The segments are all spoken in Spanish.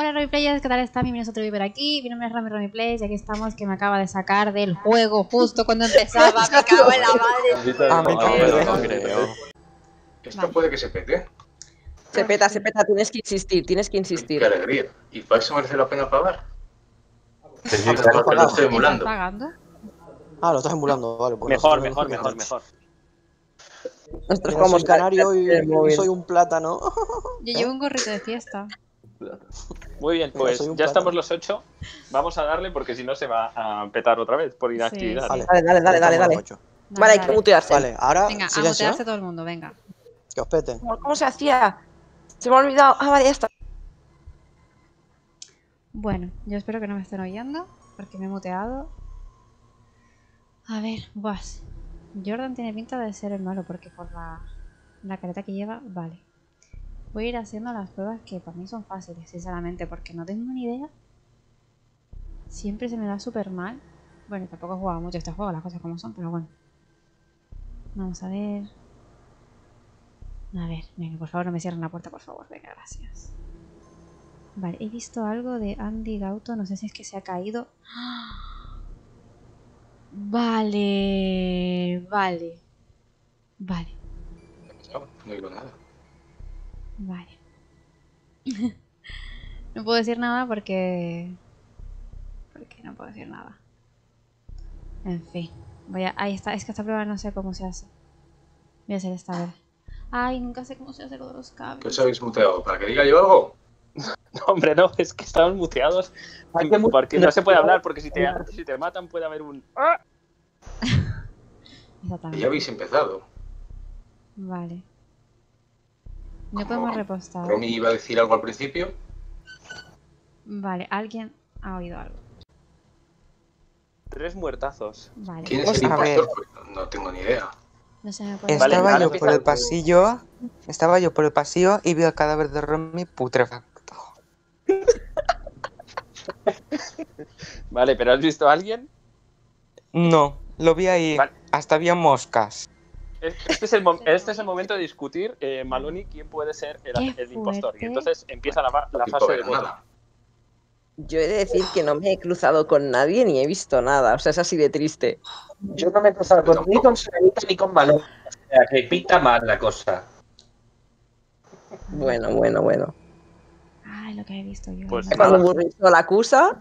Hola Romy Plays, ¿qué tal están? Bienvenidos a otro video por aquí. Mi nombre es Romy Plays y aquí estamos, que me acaba de sacar del juego justo cuando empezaba. Me cago en la madre. Esto puede que se pete. Se peta, tienes que insistir, ¡Qué alegría! ¿Y para eso merece la pena pagar? Lo estoy emulando. Ah, lo estás emulando, vale. Mejor. Nosotros como canario y soy un plátano. Yo llevo un gorrito de fiesta. Muy bien, pues ya estamos los 8. Vamos a darle porque si no se va a petar otra vez por inactividad. Vale, dale. Vale, hay que mutearse. Vale, ahora. Venga, a mutearse todo el mundo, venga. Que os peten. ¿Cómo se hacía? Se me ha olvidado. Ah, vale, ya está. Bueno, yo espero que no me estén oyendo porque me he muteado. A ver, guas. Jordan tiene pinta de ser el malo porque por la careta que lleva, vale. Voy a ir haciendo las pruebas que para mí son fáciles, sinceramente, porque no tengo ni idea. Siempre se me da súper mal. Bueno, tampoco he jugado mucho este juego, las cosas como son, pero bueno. Vamos a ver. Venga, por favor, no me cierren la puerta, por favor. Venga, gracias. Vale, he visto algo de Andy Gauto, no sé si es que se ha caído. Vale. No digo nada. Vale. No puedo decir nada porque... no puedo decir nada. En fin. Voy a... Ahí está. Es que esta prueba no sé cómo se hace. Voy a hacer esta vez. Ay, nunca sé cómo se hace lo de los cables. ¿Qué os habéis muteado? ¿Para que diga yo algo? No, hombre, no. Es que estamos muteados. Porque no se puede hablar. Porque si te matan puede haber un... ¡Ah! Ya habéis empezado. Vale. No podemos repostar. ¿Romy iba a decir algo al principio? Vale, alguien ha oído algo. 3 muertazos. Vale. ¿Quién es el impostor? No tengo ni idea. No se me puede. Estaba yo por el pasillo y vi el cadáver de Romy putrefacto. Vale, ¿pero has visto a alguien? No, lo vi ahí. Vale. Hasta había moscas. Este es el momento de discutir, Maloni, quién puede ser el impostor. Y entonces empieza la fase de vuelo. Yo he de decir que no me he cruzado con nadie ni he visto nada. O sea, es así de triste. Yo no me he cruzado ni con Selenita ni con Maloni. O sea, que pinta mal la cosa. Bueno. Ay, lo que he visto yo. Pues cuando Burrisol la acusa.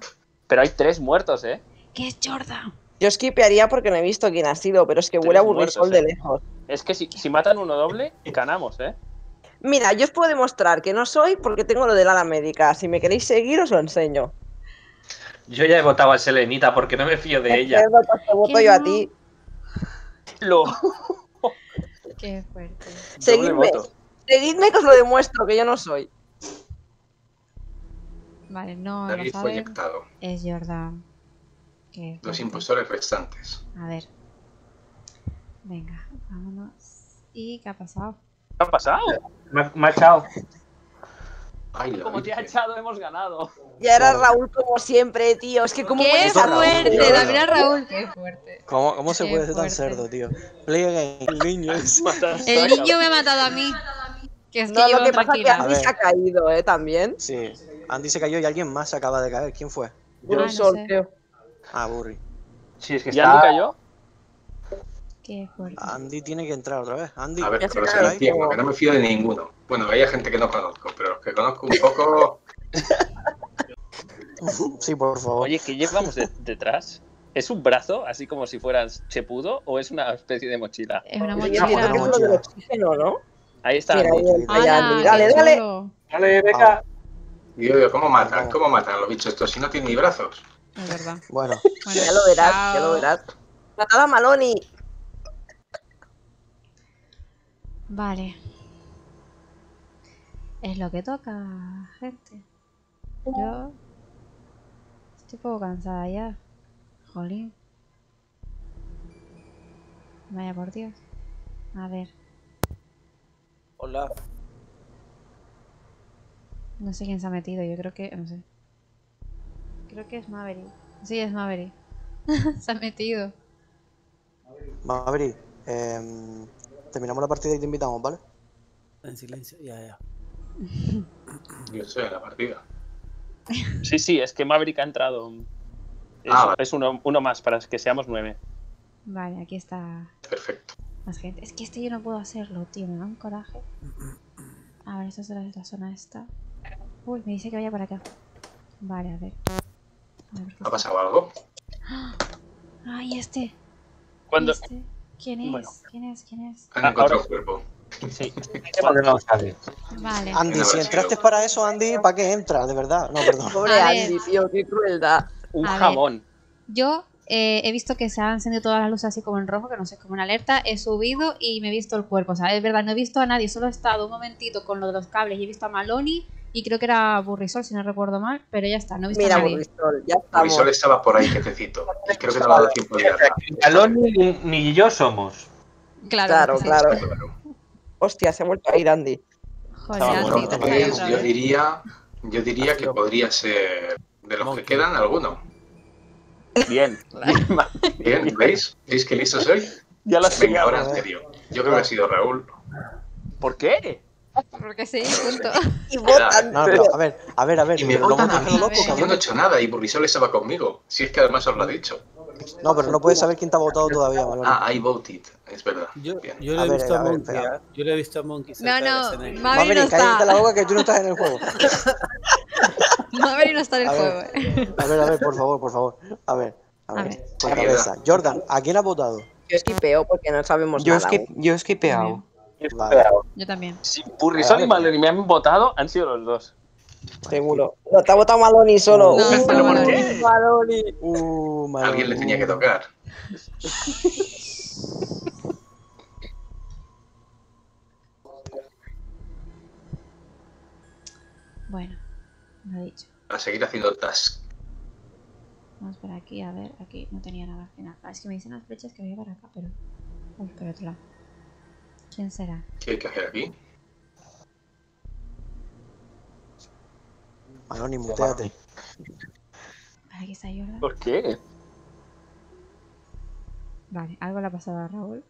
Pero hay 3 muertos, ¿eh? ¿Qué es Jordan? Yo skipearía porque no he visto quién ha sido, pero es que huele a Burrisol de lejos. Es que si matan uno doble, ganamos, ¿eh? Mira, yo os puedo demostrar que no soy porque tengo lo del ala médica. Si me queréis seguir, os lo enseño. Yo ya he votado a Selenita porque no me fío de ella. Te voto yo a ti. Qué fuerte. Seguidme que os lo demuestro, que yo no soy. Vale, no, lo saben. Es Jordan. Los impostores restantes. A ver. Venga, vámonos. ¿Y qué ha pasado? ¿Qué ha pasado? Me ha echado. Como te ha echado, hemos ganado. Ya era Raúl como siempre, tío. Es que como... ¡Qué fuerte! David a Raúl, qué fuerte. ¿Cómo se puede ser tan cerdo, tío? Play again, el niño. El niño me ha matado a mí. Que es lo que pasa, que Andy se ha caído, ¿eh? También. Sí, Andy se cayó y alguien más se acaba de caer. ¿Quién fue? Un sorteo. Ah, Burry. Sí, es que está... ¿Y Andy cayó? Qué fuerte. Andy tiene que entrar otra vez. Andy. A ver, pero se lo entiendo, que no me fío de ninguno. Bueno, hay gente que no conozco, pero los que conozco un poco... Sí, por favor. Oye, ¿qué llevamos detrás? ¿Es un brazo, así como si fueras chepudo, o es una especie de mochila? Es una mochila. Es una mochila de oxígeno, ¿no? Ahí está. Mira, ahí, dale. Dale, venga. Dios, ¿cómo matan a los bichos estos si no tienen ni brazos? Es verdad. Bueno. Ya lo verás. Mataba a Maloni. Vale. Es lo que toca, gente. Yo estoy un poco cansada ya. Jolín. Vaya por Dios. A ver. Hola. No sé quién se ha metido, yo creo que... no sé. Creo que es Maverick. Sí, es Maverick. Se ha metido. Maverick, terminamos la partida y te invitamos, ¿vale? En silencio, ya. Yo soy de la partida. Sí, sí, es que Maverick ha entrado. Es uno más para que seamos 9. Vale, aquí está. Perfecto. Más gente. Es que este yo no puedo hacerlo, tío. Me da un coraje. A ver, esta es la zona esta. Uy, me dice que vaya para acá. Vale, a ver. ¿Ha pasado algo? ¡Ay, este! ¿Cuándo? Este. ¿Quién es? Bueno. ¿Quién es? ¿Quién es? Han encontrado cuerpo. Sí. Vale. Andy, si entraste para eso, Andy, ¿para qué entras? De verdad. No, perdón. Pobre Andy, tío, qué crueldad. Un jamón. Yo he visto que se han encendido todas las luces así como en rojo, que no sé, como en alerta. He subido y me he visto el cuerpo. O sea, es verdad, no he visto a nadie. Solo he estado un momentito con lo de los cables y he visto a Maloni. Y creo que era Burrisol, si no recuerdo mal, pero ya está, no he visto a nadie. Burrisol, ya está. Burrisol estaba por ahí, jefecito. Y creo que no va a dar tiempo de hablar. Maloni ni yo somos. Claro, claro. Hostia, se ha vuelto a ir Andy. Joder, no, Andy, yo diría que podría ser de los que quedan alguno. Bien. Bien, ¿veis? ¿Veis que listo soy? Ya lo sé. Ahora, en serio. Yo creo que ha sido Raúl. ¿Por qué? Porque sí, punto. Y votan. No, a ver. Y me votan a mí. Yo no he hecho nada y Burrisol estaba conmigo. Si es que además os lo ha dicho. No, pero no puedes saber quién te ha votado todavía, Maloni. Ah, I voted. Es verdad. Yo le he visto a Monkey. Yo le he visto a Monkey. No. Maverick no está. Cállate la boca que tú no estás en el juego. Maverick no está en el juego. A ver, por favor. A ver. Por cabeza. Jordan, ¿a quién ha votado? Yo esquipeo porque no sabemos nada. Yo esquipeado. Vale. Yo también. Si Burrisol y Maloni me han votado, han sido los dos. Seguro. No, te ha votado Maloni solo. No, ¿pero por qué? Maloni. Maloni. Alguien le tenía que tocar. Bueno, lo he dicho. A seguir haciendo task. Vamos por aquí, a ver. Aquí no tenía nada al final. Es que me dicen las flechas que voy para acá, pero. Uy, por otro lado. ¿Quién será? ¿Qué hay que hacer aquí? Maloni, muteate. Aquí está Jordan. ¿Por qué? Vale, algo le ha pasado a Raúl.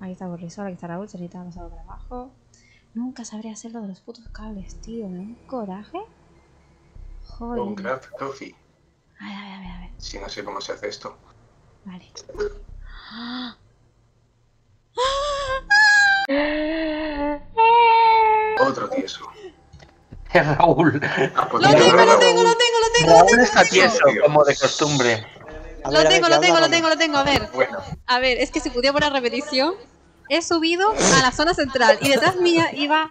Ahí está Burrisol, aquí está Raúl. Selenita ha pasado para abajo. Nunca sabré hacer lo de los putos cables, tío. Me da un coraje. Joder. Un craft coffee. A ver. Si no sé cómo se hace esto. Vale. ¡Ah! Otro tieso. Raúl. Lo tengo. Raúl está tieso, como de costumbre. Lo tengo. A ver. Bueno. A ver, es que si pudiera poner repetición. He subido a la zona central y detrás mía iba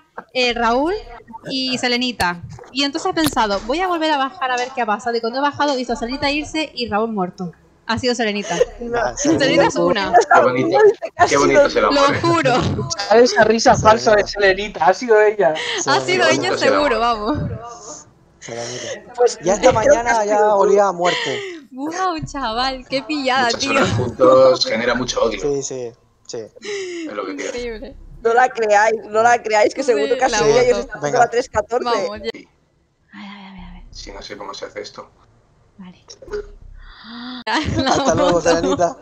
Raúl y Selenita. Y entonces he pensado, voy a volver a bajar a ver qué ha pasado. Y cuando he bajado, he visto a Selenita irse y Raúl muerto. Ha sido Selenita. Selenita es una. Qué bonito se lo juro. ¿Sabes esa risa falsa de Selenita? Ha sido ella. Ha sido ella seguro, vamos. Selenita. Pues ya esta mañana ya olía a muerte. Wow, chaval, qué pillada, tío. Muchas horas juntos genera mucho odio. Sí. Es lo que increíble. No la creáis, que seguro que ha sido ella y os está dando la 3-14. Vamos, ya. A ver. Si no sé cómo se hace esto. Vale. Hasta luego, Selenita.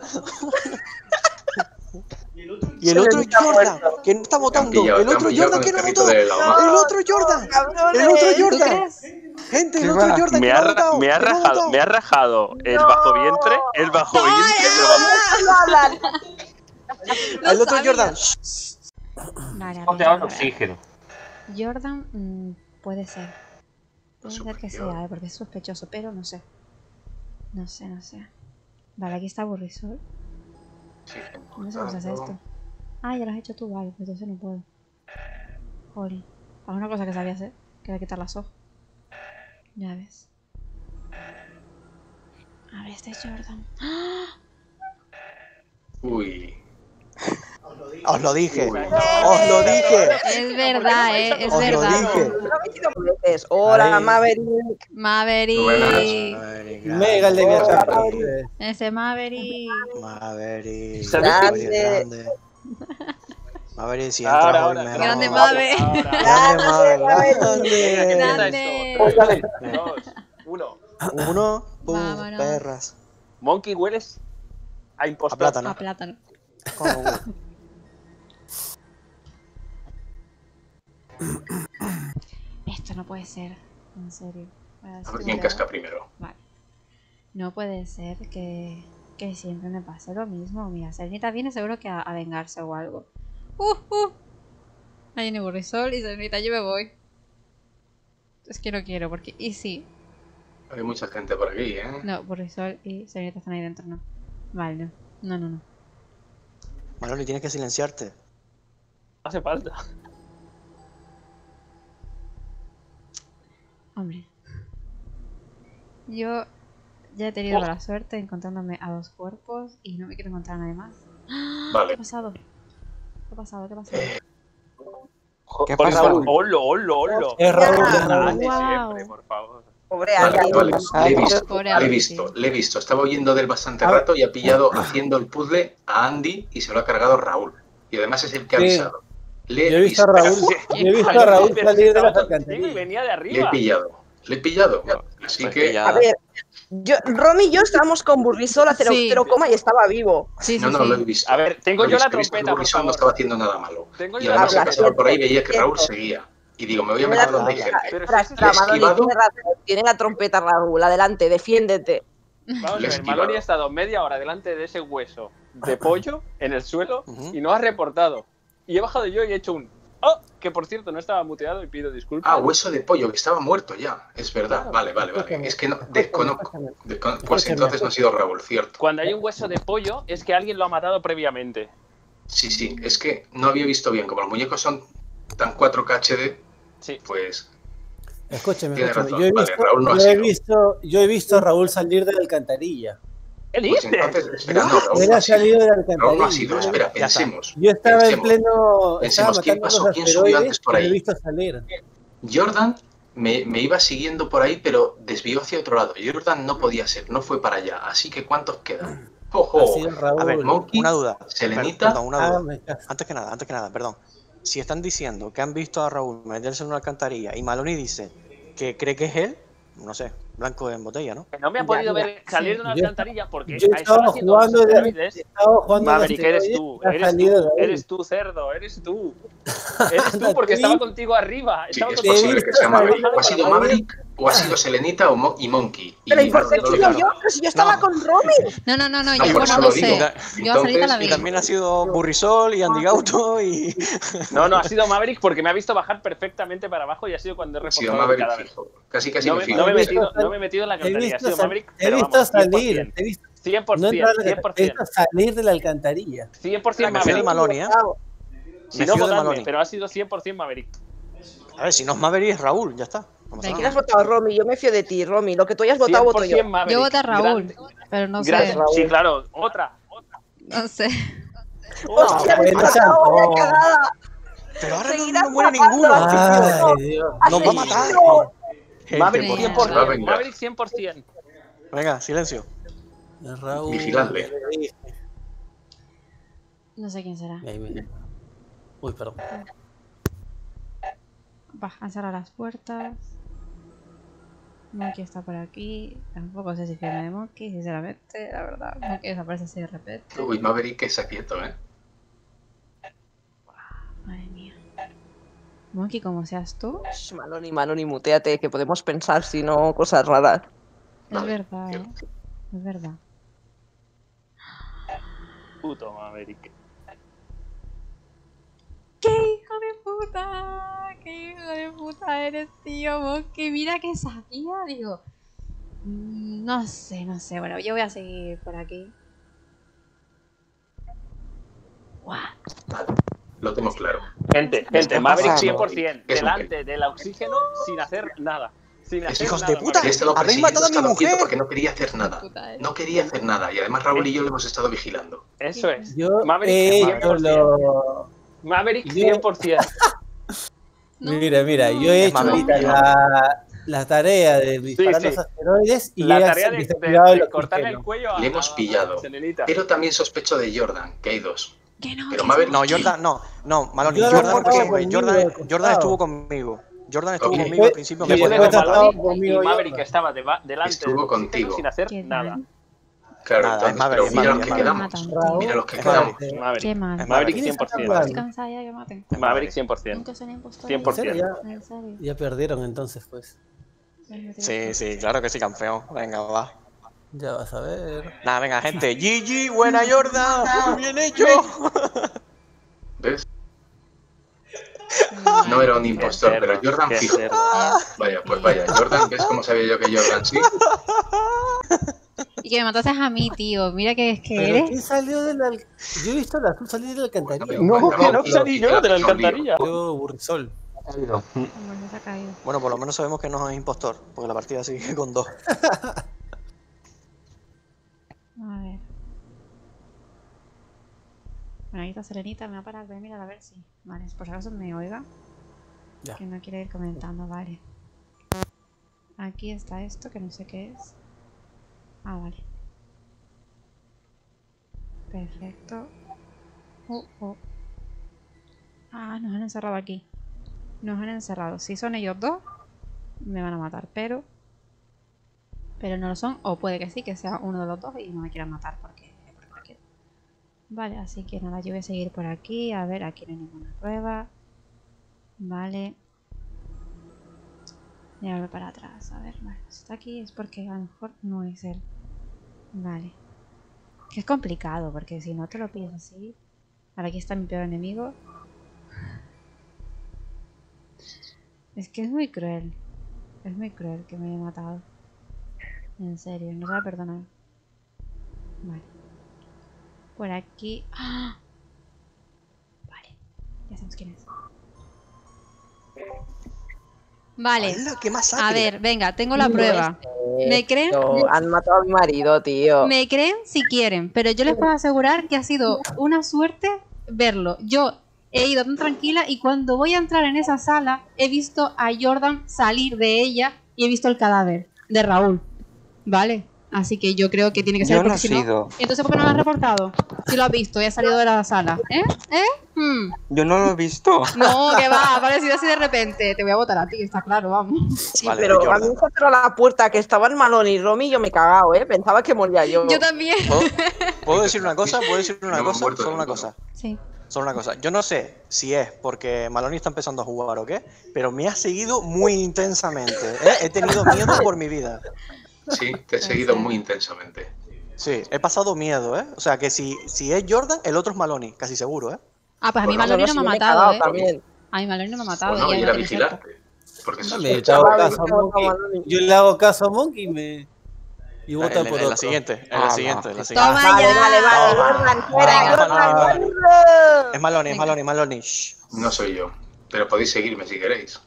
Y el otro Jordan, que no está votando. El otro Jordan que no votó. Gente, el otro Jordan que no votó. Me ha rajado el bajo vientre. El bajo vientre. El otro Jordan. Vale, oxígeno. Jordan puede ser. Puede ser que sea, porque es sospechoso, pero no sé. No sé. Vale, aquí está Burrisol. Sí, no sé cómo se hace esto. Ah, ya lo has hecho tú, vale, entonces no puedo. Jolín. Alguna cosa que sabía hacer, que era quitar las hojas. Ya ves. A ver, este es Jordan. ¡Ah! Uy. Os lo dije. Es verdad, es verdad. Hola, Maverick. Mega el de viaje. Ese Maverick. Grande. Si entra hoy me grande Maverick. Grande. 1. Perras. Monkey, hueles a impostor. A plátano. Esto no puede ser. En serio. A ver quién casca primero. Vale. No puede ser que siempre me pase lo mismo. Mira, Selenita viene seguro que a vengarse o algo. Ahí viene Burrisol y Selenita, yo me voy. Es que no quiero, porque... Y sí. Hay mucha gente por aquí, ¿eh? No, Burrisol y Selenita están ahí dentro, no. Vale, no. No. Maloni, tienes que silenciarte. Hace falta. Hombre. Yo ya he tenido la suerte encontrándome a dos cuerpos y no me quiero encontrar a nadie más. Vale. ¿Qué ha pasado? ¿Qué ha pasado? ¿Qué ha pasado? ¡Holo! Es Raúl siempre, por favor. Pobre Andy. Le he visto. Estaba oyendo de él bastante rato y ha pillado haciendo el puzzle a Andy y se lo ha cargado Raúl. Y además es el que ha avisado. Yo he visto a Raúl salir de la alcantarilla. Venía de arriba. Le he pillado. Así que... A ver, Romy y yo estábamos con Burrisol a 0,0, y estaba vivo. No, lo he visto. A ver, tengo yo la trompeta. Burrisol no estaba haciendo nada malo. Y además he pasado por ahí y veía que Raúl seguía. Y digo, me voy a meter donde hay gente. Tiene la trompeta, Raúl. Adelante, defiéndete. Vamos a ver, Maloni ha estado media hora delante de ese hueso de pollo en el suelo y no ha reportado. Y he bajado yo y he hecho un... ¡Oh! Que por cierto, no estaba muteado y pido disculpas. Ah, hueso de pollo, que estaba muerto ya. Es verdad. Claro. Vale. Es que no, desconozco. Pues entonces no ha sido Raúl, cierto. Cuando hay un hueso de pollo es que alguien lo ha matado previamente. Sí. Es que no había visto bien. Como los muñecos son tan 4K HD, pues... Escúcheme, yo he visto a Raúl salir de la alcantarilla. ¿Qué dices? Raúl no ha sido, espera, pensemos. Yo estaba en pleno... Pensemos, ¿quién pasó? ¿Quién subió antes por ahí? He visto salir. Jordan me iba siguiendo por ahí, pero desvió hacia otro lado. Jordan no podía ser, no fue para allá. Así que, ¿cuántos quedan? A ver, Monkey, una duda. Selenita... Antes que nada, perdón. Si están diciendo que han visto a Raúl meterse en una alcantarilla y Maloni dice que cree que es él, no sé, blanco en botella, ¿no? No me ha podido ver salir de una alcantarilla porque yo estaba jugando de Maverick, eres tú, cerdo, eres tú. Eres tú porque estaba contigo arriba. Es posible que sea Maverick. ¿O ha sido Maverick o ha sido Selenita y Monkey? Pero ¿y por qué yo? Si yo estaba con Romy. No, yo no sé. Yo a Selenita la vi. Y también ha sido Burrisol y Andy Gauto y... No, ha sido Maverick porque me ha visto bajar perfectamente para abajo y ha sido cuando he reportado cada vez. Casi me fijo. No me he metido en la alcantarilla, ha sido Maverick. He visto salir, 100% salir de la alcantarilla. 100% Maverick. Maloni, ¿eh? Si no votadme, pero ha sido 100% Maverick. A ver, si no es Maverick es Raúl, ya está. ¿De quién has votado, Romy? Yo me fío de ti, Romy. Lo que tú hayas votado, voto yo. Maverick. Yo voté a Raúl, pero no sé. Sí, claro, otra. No sé. ¡Hostia, me he pasado una cagada! Pero ahora no muere ninguno. ¡Ay, Dios! ¡Nos va a matar! Maverick 100%. Maverick 100%. Venga, silencio. Raúl. Vigilante. No sé quién será. Uy, perdón. Va a cerrar las puertas. Monkey está por aquí. Tampoco sé si firma de Monkey, sinceramente, la verdad. Monkey desaparece así de repente. Uy, Maverick está quieto, ¿eh? Madre mía. Monkey, ¿cómo seas tú? Maloni, muteate, que podemos pensar si no cosas raras. Es verdad, ¿eh? Es verdad. Puto Maverick. ¡Qué hijo de puta eres, tío! Monkey, mira que sabía, digo. No sé. Bueno, yo voy a seguir por aquí. Vale, lo tengo claro. Gente, Maverick 100%, delante del oxígeno, sin hacer nada. Hijos de puta, habéis matado a mi mujer porque no quería hacer nada. Y además Raúl y yo lo hemos estado vigilando. Eso es. Maverick 100%. Maverick 100%. No. Mira, yo he hecho la tarea de disparar los asteroides y la tarea de cortarle el cuello a... Le hemos pillado, pero también sospecho de Jordan, que hay dos. No, Maloni, Jordan estuvo conmigo. Jordan estuvo conmigo al principio. Y Maverick estaba delante. Estuvo contigo. Sin hacer nada. Claro, entonces, mira los que quedamos. Maverick 100%. Maverick 100%. Ya perdieron entonces, pues. Sí, sí, claro que sí, campeón. Venga, va. Ya vas a ver. Nada, venga, gente. GG, buena Jordan. Bien hecho. ¿Ves? No era un impostor, cerdo, pero Jordan fijo. Vaya, pues vaya. Jordan, ¿ves cómo sabía yo que Jordan sí? Y que me mataste a mí, tío. Mira que es que eres. ¿Quién salió de la... Yo he visto a la azul salir de la alcantarilla. No, que no salí yo de la alcantarilla. Yo, Burrisol. Bueno, por lo menos sabemos que no es impostor, porque la partida sigue con 2. A ver. Bueno, ahí está Selenita, me va a parar, voy a mirar a ver si. Vale, por si acaso me oiga. Ya. Que no quiere ir comentando, vale. Aquí está esto, que no sé qué es. Ah, vale. Perfecto. Ah, nos han encerrado aquí. Nos han encerrado. Si son ellos dos, me van a matar, pero... Pero no lo son, o puede que sí, que sea uno de los dos y no me quieran matar porque... Vale, así que nada, yo voy a seguir por aquí. A ver, aquí no hay ninguna prueba. Vale. Voy a volver para atrás. A ver, vale, si está aquí es porque a lo mejor no es él. Vale. Que es complicado, porque si no te lo pillas así... Ahora aquí está mi peor enemigo. Es que es muy cruel. Es muy cruel que me haya matado. En serio, no se va a perdonar. Vale. Por aquí... ¡Ah! Vale. Ya sabemos quién es. Vale. A ver, venga, tengo la prueba. ¿Me creen? Han matado a mi marido, tío. Me creen si quieren, pero yo les puedo asegurar que ha sido una suerte verlo. Yo... He ido tan tranquila y cuando voy a entrar en esa sala he visto a Jordan salir de ella y he visto el cadáver de Raúl, ¿vale? Así que yo creo que tiene que ser yo, porque no si no... Entonces, ¿por qué no lo has reportado? Si lo has visto y has salido de la sala. Yo no lo he visto. No, que va, ha aparecido así de repente. Te voy a botar a ti, está claro, vamos. Sí, vale, pero a mí me encontró la puerta que estaban Maloni y Romy y yo me he cagado, ¿eh? Pensaba que moría yo. Yo también. ¿Puedo decir una cosa? ¿Puedo decir una cosa? Solo una cosa. Sí. Solo una cosa, yo no sé si es porque Maloni está empezando a jugar o qué, pero me ha seguido muy intensamente, ¿eh? He tenido miedo por mi vida. Sí, te he seguido muy intensamente. Sí, he pasado miedo, ¿eh? O sea, que si es Jordan, el otro es Maloni, casi seguro, ¿eh? Ah, pues a mí Maloni no me ha matado, ¿eh? A mí Maloni no me ha matado. Bueno, ir a vigilarte. Porque no le he hecho caso a Monkey. Yo le hago caso a Monkey y me... Y vota por la siguiente, la siguiente, la siguiente. Toma ya, vale. Es Maloni. No soy yo, pero podéis seguirme si queréis.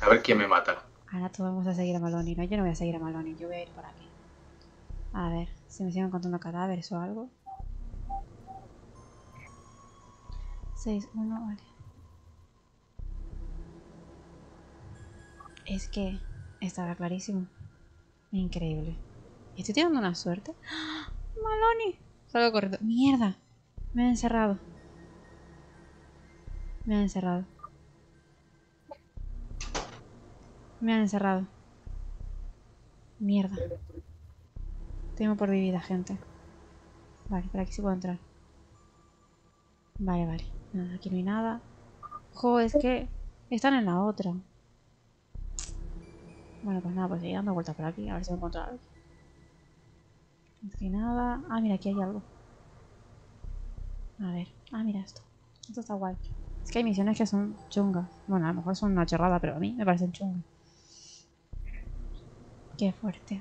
A ver quién me mata. Ahora todos vamos a seguir a Maloni. No, yo no voy a seguir a Maloni, yo voy a ir por aquí. A ver, si me siguen contando cadáveres o algo. 6-1, vale. Es que estaba clarísimo. Increíble. Estoy teniendo una suerte. ¡Ah! ¡Maloni! Salgo corriendo. ¡Mierda! Me han encerrado. Me han encerrado. Me han encerrado. Mierda. Temo por mi vida, gente. Vale, por aquí sí puedo entrar. Vale. Nada, aquí no hay nada. Jo, es que están en la otra. Bueno, pues nada, pues seguir dando vueltas por aquí, a ver si me encuentro algo. Aquí nada. Ah, mira, aquí hay algo. A ver. Ah, mira esto. Esto está guay. Es que hay misiones que son chungas. Bueno, a lo mejor son una chorrada, pero a mí me parecen chungas. Qué fuerte.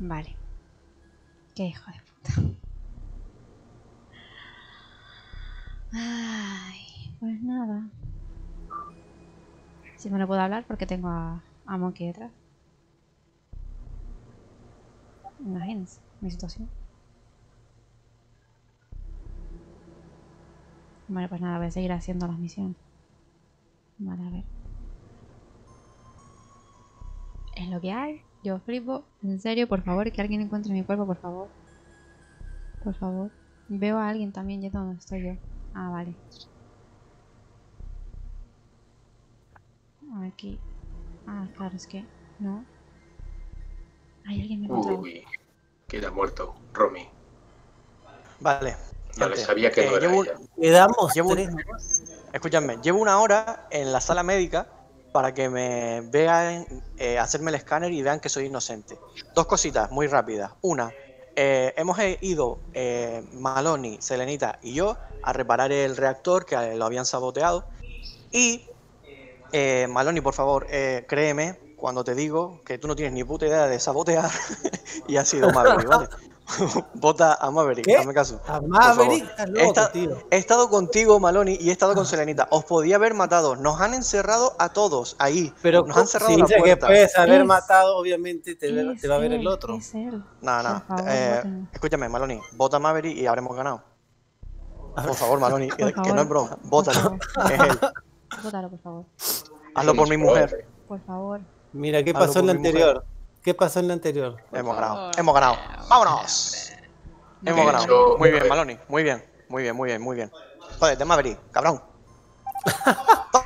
Vale. Qué hijo de puta. Ay, pues nada. Si me lo puedo hablar porque tengo a Monkey detrás. Imagínense mi situación. Vale, pues nada, voy a seguir haciendo las misiones. Vale, a ver. Es lo que hay. Yo flipo. En serio, por favor, que alguien encuentre mi cuerpo, por favor. Por favor. Veo a alguien también yendo donde estoy yo. Ah, vale. Aquí. Ah, claro, es que... No. Hay alguien me ha matado. Uy, queda muerto, Romy. Vale. No le sabía que no era ella. Quedamos 3 más. Escúchame, llevo una hora en la sala médica para que me vean, hacerme el escáner y vean que soy inocente. Dos cositas muy rápidas. Una, hemos ido Maloni, Selenita y yo a reparar el reactor que lo habían saboteado. Y Maloni, por favor, créeme cuando te digo que tú no tienes ni puta idea de sabotear y ha sido Maverick, ¿vale? Vota a Maverick, dame caso. ¿A Maverick? He estado contigo, Maloni, y he estado con Selenita. Os podía haber matado. Nos han encerrado a todos ahí. Pero nos han cerrado la puerta. Si dice que puedes haber matado, obviamente te va a ver el otro. No. Escúchame, Maloni, vota a Maverick y habremos ganado. Por favor, Maloni, que no es broma. Vótalo. Es él. Vótalo, por favor. Hazlo por mi mujer. Por favor. Mira, ¿qué pasó en la anterior? ¿Qué pasó en la anterior? Hemos ganado, hemos ganado. ¡Vámonos! Hemos ganado. Muy bien, Maloni. Muy bien, muy bien, muy bien, muy bien. Joder, te Maverick, cabrón.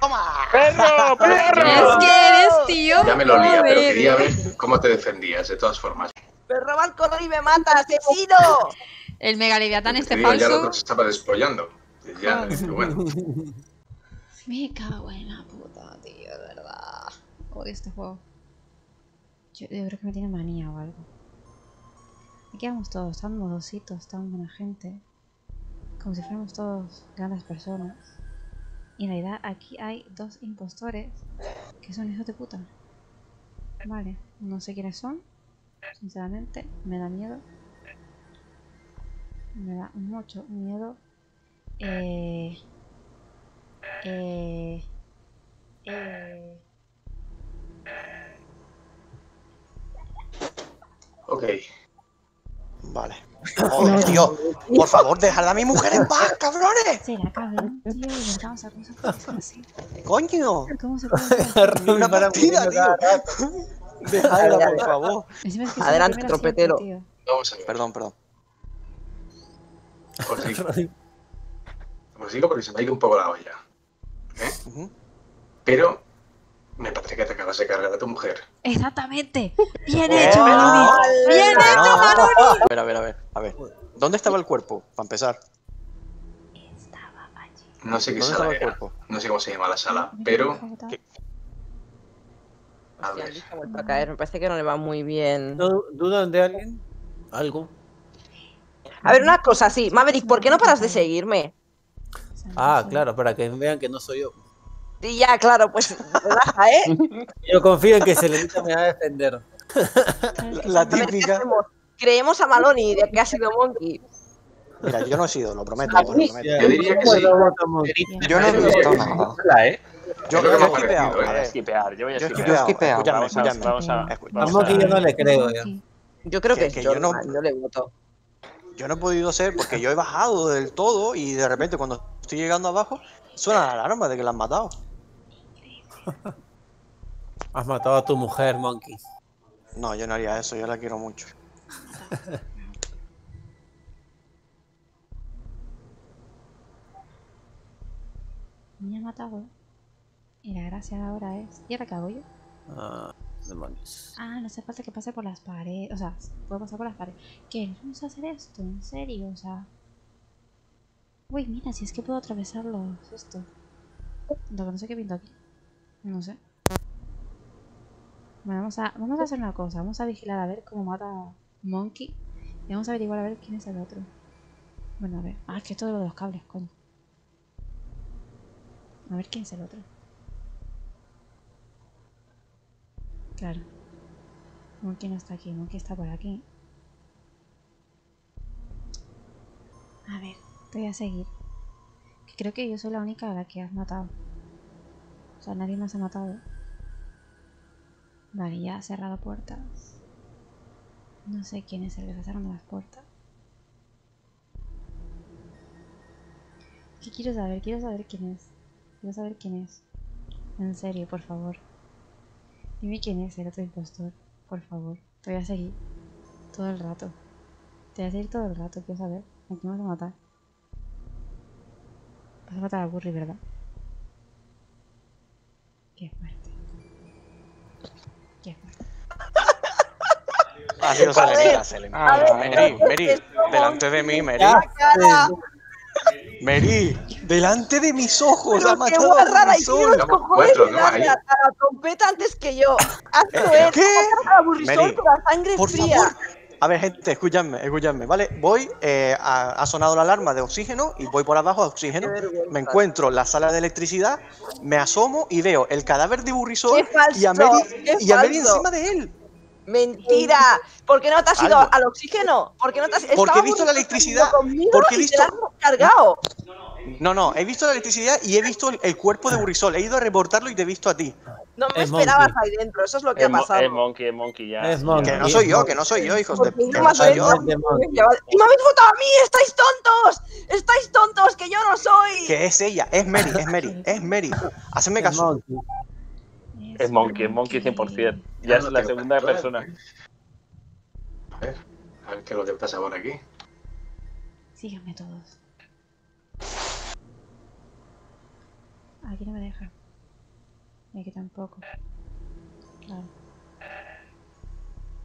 ¡Toma! ¡Perro, perro! Es que eres tío. Ya me lo olía, pero quería ver cómo te defendías, de todas formas. ¡Me roba el color y me mata, asesino! El mega leviatán este falso. Ya el otro se estaba despollando. Ya, bueno. Me cago en la puta, tío, de verdad. Odio este juego. Yo creo que me tiene manía o algo. Aquí vamos todos tan modositos, tan buena gente. Como si fuéramos todos grandes personas. Y en realidad aquí hay dos impostores que son hijos de puta. Vale, no sé quiénes son. Sinceramente, me da miedo. Me da mucho miedo. Ok. Vale. Joder, tío. Por favor, dejad a mi mujer en paz, cabrones. Será cabrón, tío. ¿Cómo se puede así? ¡Coño! ¿Cómo se puede hacer? Una partida, tío. Dejadla, por favor. Adelante, trompetero. Vamos a ver. Perdón, perdón. Os digo porque se me ha ido un poco la olla. Pero... me parece que te acabas de cargar a tu mujer. Exactamente. Bien hecho, Maloni. Bien hecho, Maloni. A ver, a ver, a ver, a ver. ¿Dónde estaba el cuerpo? Para empezar. Estaba allí. No sé qué sala era. No sé cómo se llama la sala, pero. A ver. Se ha vuelto a caer. Me parece que no le va muy bien. ¿Dudan de alguien? Algo. A ver, una cosa así. Maverick, ¿por qué no paras de seguirme? Ah, claro, para que vean que no soy yo. Y ya, claro, pues relaja, ¿eh? Yo confío en que Selenita me va a defender. La típica. Creemos a Maloni de que ha sido Monkey. Mira, yo no he sido, lo prometo. Yo diría que sí. Yo no he visto nada. Yo creo que voy a esquipear. Yo voy a esquipear. Vamos que yo no le creo. Yo creo que yo no le voto. Yo no he podido ser porque yo he bajado del todo y de repente cuando estoy llegando abajo suena la alarma de que la han matado. Has matado a tu mujer, Monkey. No, yo no haría eso, yo la quiero mucho. Me ha matado. Y la gracia ahora es... ¿Y ahora qué hago yo? Ah, demonios. Ah, no hace falta que pase por las paredes. O sea, puedo pasar por las paredes. ¿Qué? ¿Vamos a hacer esto? ¿En serio? O sea... Uy, mira, si es que puedo atravesarlo. Esto. Lo que no sé qué pinto aquí. No sé. Bueno, vamos a hacer una cosa. Vamos a vigilar a ver cómo mata a Monkey. Y vamos a averiguar a ver quién es el otro. Bueno, a ver. Ah, es que esto de lo de los cables, coño. A ver quién es el otro. Claro. Monkey no está aquí. Monkey está por aquí. A ver, te voy a seguir. Que creo que yo soy la única a la que has matado. O sea, nadie más ha matado. Vale, ya ha cerrado puertas. No sé quién es el que está cerrando las puertas. ¿Qué quiero saber? Quiero saber quién es. Quiero saber quién es. En serio, por favor. Dime quién es el otro impostor. Por favor. Te voy a seguir. Todo el rato. Te voy a seguir todo el rato. Quiero saber. ¿A quién vas a matar? Vas a matar a Burry, ¿verdad? Qué fuerte. Qué fuerte. Así no sale, Selenita. Mary, delante de mí, Mary. Mary, delante de mis ojos. Pero ha matado a Burrisol. No encuentro, ¿no? Ahí. A la trompeta antes que yo. ¿Qué? A Burrisol con la sangre fría. Favor. A ver, gente, escúchame, ¿vale? Voy, ha sonado la alarma de oxígeno y voy por abajo a oxígeno. Me encuentro en la sala de electricidad, me asomo y veo el cadáver de Burrisol y a Mary encima de él. Mentira, ¿por qué no te has ido al oxígeno? ¿Por qué no te has... Porque he visto la electricidad, porque he visto... Te la has cargado. No, he visto la electricidad y he visto el cuerpo de Burrisol. He ido a reportarlo y te he visto a ti. No me esperabas ahí dentro, eso es lo que ha pasado. Es Monkey ya. Que no soy yo, hijos de... Que no soy yo. Y me habéis votado a mí, estáis tontos. Que yo no soy. Que es ella, es Mary. Hacedme caso. Es Monkey 100%. Ya es la segunda persona. A ver qué es lo que pasa por aquí. Síganme todos. Aquí no me deja. Y aquí tampoco. Claro.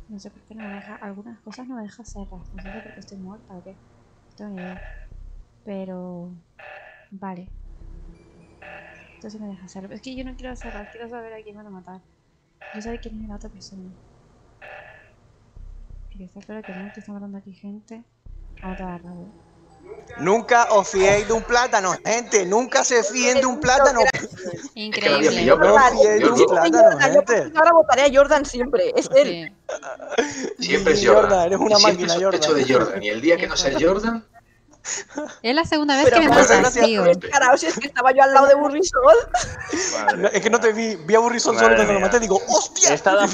No sé por qué no me deja. Algunas cosas no me deja hacerlas. No sé por qué estoy muerta o qué. No tengo ni idea. Pero... Vale. Esto sí me deja hacerlo. Es que yo no quiero hacerlas. Quiero saber a quién me van a matar. Yo sé quién es la otra persona. Y que está claro que no, que está matando aquí gente. A matar a Raúl. Nunca os fiéis de un plátano, gente. Nunca se fíen de un plátano. Increíble. Yo ahora votaré a Jordan siempre. Es él. Siempre es Jordan. Eres una máquina, Jordan. Y el día que no sea Jordan... Es la segunda vez que me matan, tío. Carajo, si es que estaba yo al lado de Burrisol. Es que no te vi. Vi a Burrisol solo cuando lo maté y digo, ¡hostia! He estado a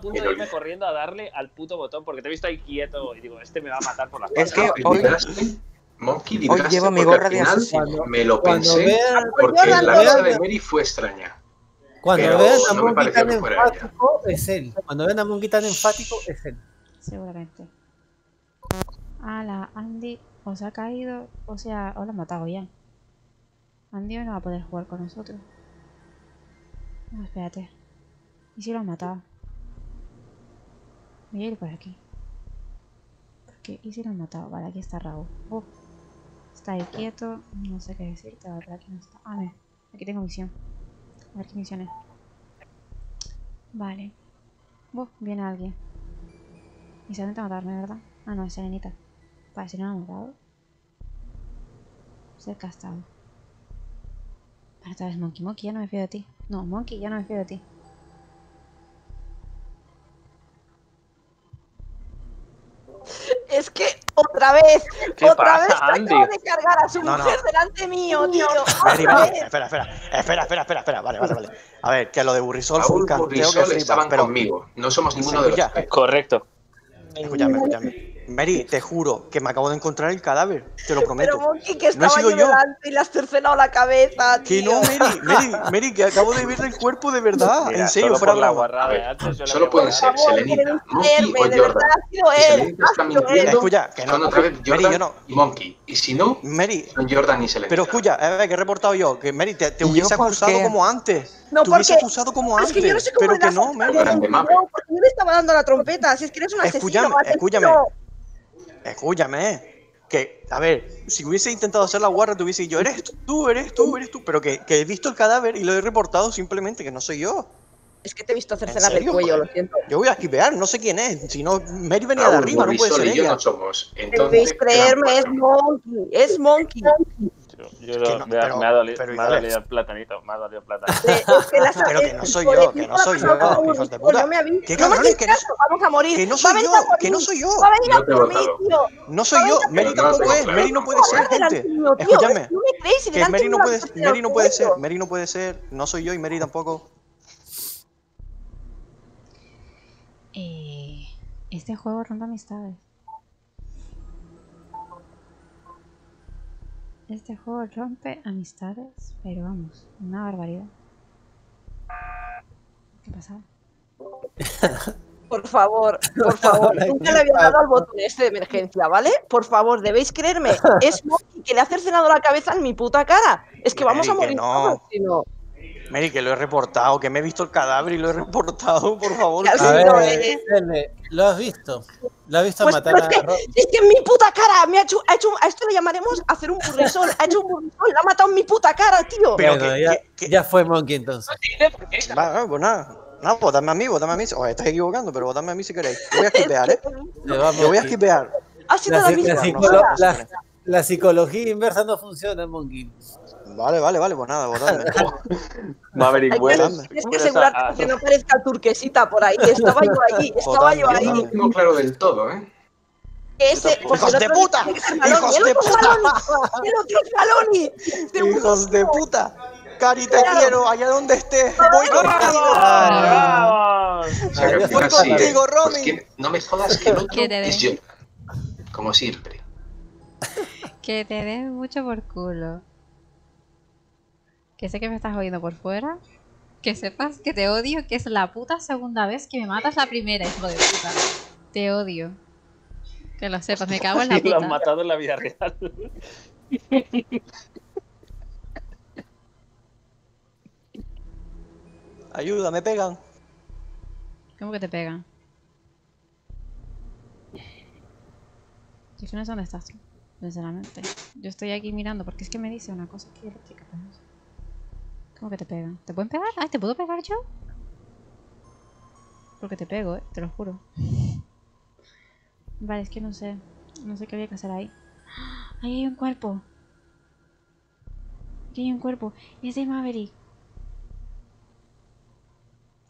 punto de irme corriendo a darle al puto botón porque te he visto ahí quieto y digo, este me va a matar por la cara. Es que hoy llevo mi gorra de asesino. Me lo pensé porque la vida de Mary fue extraña. Cuando vean a Monkey tan enfático, es él. Seguramente. Ala, Andy o se ha caído, o lo han matado ya. Andy no va a poder jugar con nosotros. No, espérate. ¿Y si lo han matado? Voy a ir por aquí. Porque, ¿y si lo han matado? Vale, aquí está Raúl. Está ahí quieto, no sé qué decirte, pero aquí no está. A ver, aquí tengo misión. A ver qué misión es. Vale. Viene alguien. Y se intenta matarme, ¿verdad? Ah, no, es Selenita. Vale, si no lo han matado. Ser castado. Para otra vez, Monkey, ya no me fío de ti. No, Monkey, ya no me fío de ti. Es que otra vez, Andy acabo de cargar a su mujer delante mío, tío. Espera, vale. A ver, que lo de Burrisol fue un casteo que flipa, pero conmigo. No somos ninguno de los tres. Correcto. Escúchame. Mary, te juro que me acabo de encontrar el cadáver, te lo prometo. Pero Monkey, que estaba yo delante y le has cercenado la cabeza, tío. Que no, Mary, que acabo de ver el cuerpo de verdad. En serio, fuera bravo. Solo pueden ser Selenita, Monkey o Jordan. Escucha, que no, Mary, yo no. Monkey, y si no, son Jordan y Selenita. Pero escucha, a ver, que he reportado yo, que Mary, te hubiese acusado como antes. No, te hubiese acusado como antes, pero que no, Mary. No, porque yo le estaba dando la trompeta, si es que eres un asesino. Escúchame, que, a ver, si hubiese intentado hacer la guarra, te hubiese dicho, eres tú, pero que he visto el cadáver y lo he reportado simplemente, que no soy yo. Es que te he visto cercenar el cuello, lo siento. Yo voy a esquipear, no sé quién es, si no, Mary venía de arriba, no puede ser ella. Yo no somos, entonces... creerme, es Monkey. Me ha dolido el platanito. Pero que no soy yo, hijos de puta. ¿Qué cabrones? Que no soy yo. Va a venir a por mí, tío. No soy yo. Mary tampoco es. Mary no puede ser, gente. Escúchame. Que Mary no puede ser. No soy yo y Mary tampoco. Este juego rompe amistades. Este juego rompe amistades, pero vamos, una barbaridad. ¿Qué ha pasado? Por favor, nunca le había dado al botón este de emergencia, ¿vale? Por favor, debéis creerme, es Monkey que le ha cercenado la cabeza en mi puta cara. Es que vamos a morir. No. Mary, que lo he reportado, que me he visto el cadáver y lo he reportado, por favor. A ver, lo has visto. Lo has visto pues, matar a Romy. Es que mi puta cara me ha hecho a esto le llamaremos hacer un burrisol. Ha hecho un burrisol, la ha matado en mi puta cara, tío. Pero bueno, ya fue Monkey entonces. Va, pues nada. No, votadme a mí, votadme a mí. Os estáis equivocando, pero votadme a mí si queréis. Lo voy a esquipear, ¿eh? Lo voy a esquipear. Ha sido la misma. La psicología inversa no funciona, Monkey. Vale, pues nada, votadme. Maverick, vuela. Tienes que asegurarte que no aparezca turquesita por ahí. Estaba yo ahí, estaba yo ahí. No claro del todo, ¿eh? ¡Hijos de puta! ¡Hijos de puta! ¡El otro es Maloni! ¡Hijos de puta! Cari, te quiero, allá donde estés. Voy contigo. Voy contigo, Romy. Pues que no me jodas que el otro es yo. Como siempre. Que te den mucho por culo. Que sé que me estás oyendo por fuera. Que sepas que te odio, que es la puta segunda vez que me matas la primera, hijo de puta. Te odio. Que lo sepas, me cago en la puta. Lo has matado en la vida real. Ayuda, me pegan. ¿Cómo que te pegan? Yo no sé dónde estás tú, sinceramente. Yo estoy aquí mirando porque es que me dice una cosa que eléctrica. ¿Cómo que te pegan? ¿Te pueden pegar? Ay, ¿te puedo pegar yo? Porque te pego, te lo juro. Vale, es que no sé. No sé qué había que hacer ahí. Ahí hay un cuerpo. Aquí hay un cuerpo. Es de Maverick.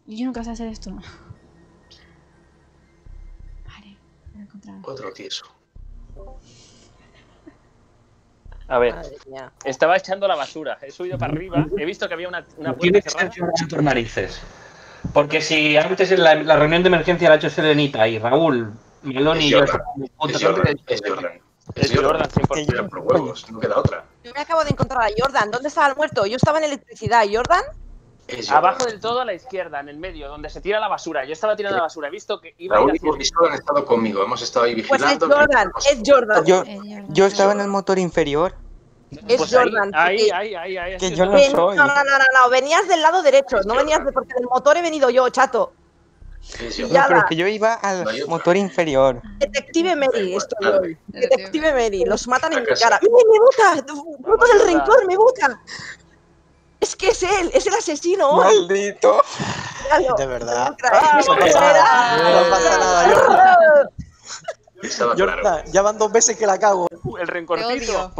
Yo nunca sé hacer esto. Vale, lo he encontrado. Otro tieso. A ver, estaba echando la basura. He subido para arriba. He visto que había una puerta cerrada. Tienes tus narices. Porque si antes en la reunión de emergencia la ha hecho Selenita y Raúl, Maloni y yo. Es Jordan, 100%. Por huevos, no queda otra. Yo me acabo de encontrar a Jordan. ¿Dónde estaba el muerto? Yo estaba en electricidad. ¿Jordan? Abajo del todo a la izquierda, en el medio, donde se tira la basura. Yo estaba tirando la basura, he visto que iba a ir hacia... Raúl y Burrisol han estado conmigo, hemos estado ahí vigilando... Pues es Jordan. Yo estaba en el motor inferior. Es Jordan. Ahí. Que yo no soy. No, venías del lado derecho, no venías de... Porque del motor he venido yo, chato. No, pero que yo iba al motor inferior. Detective Mary, esto Detective Mary, los matan en mi cara. ¡Me gusta! ¡Bruto del rencor, me gusta! Es que es el asesino hoy. Maldito. Claro, de verdad. No pasa nada. Claro. Ya van 2 veces que la cago. El rencorcito.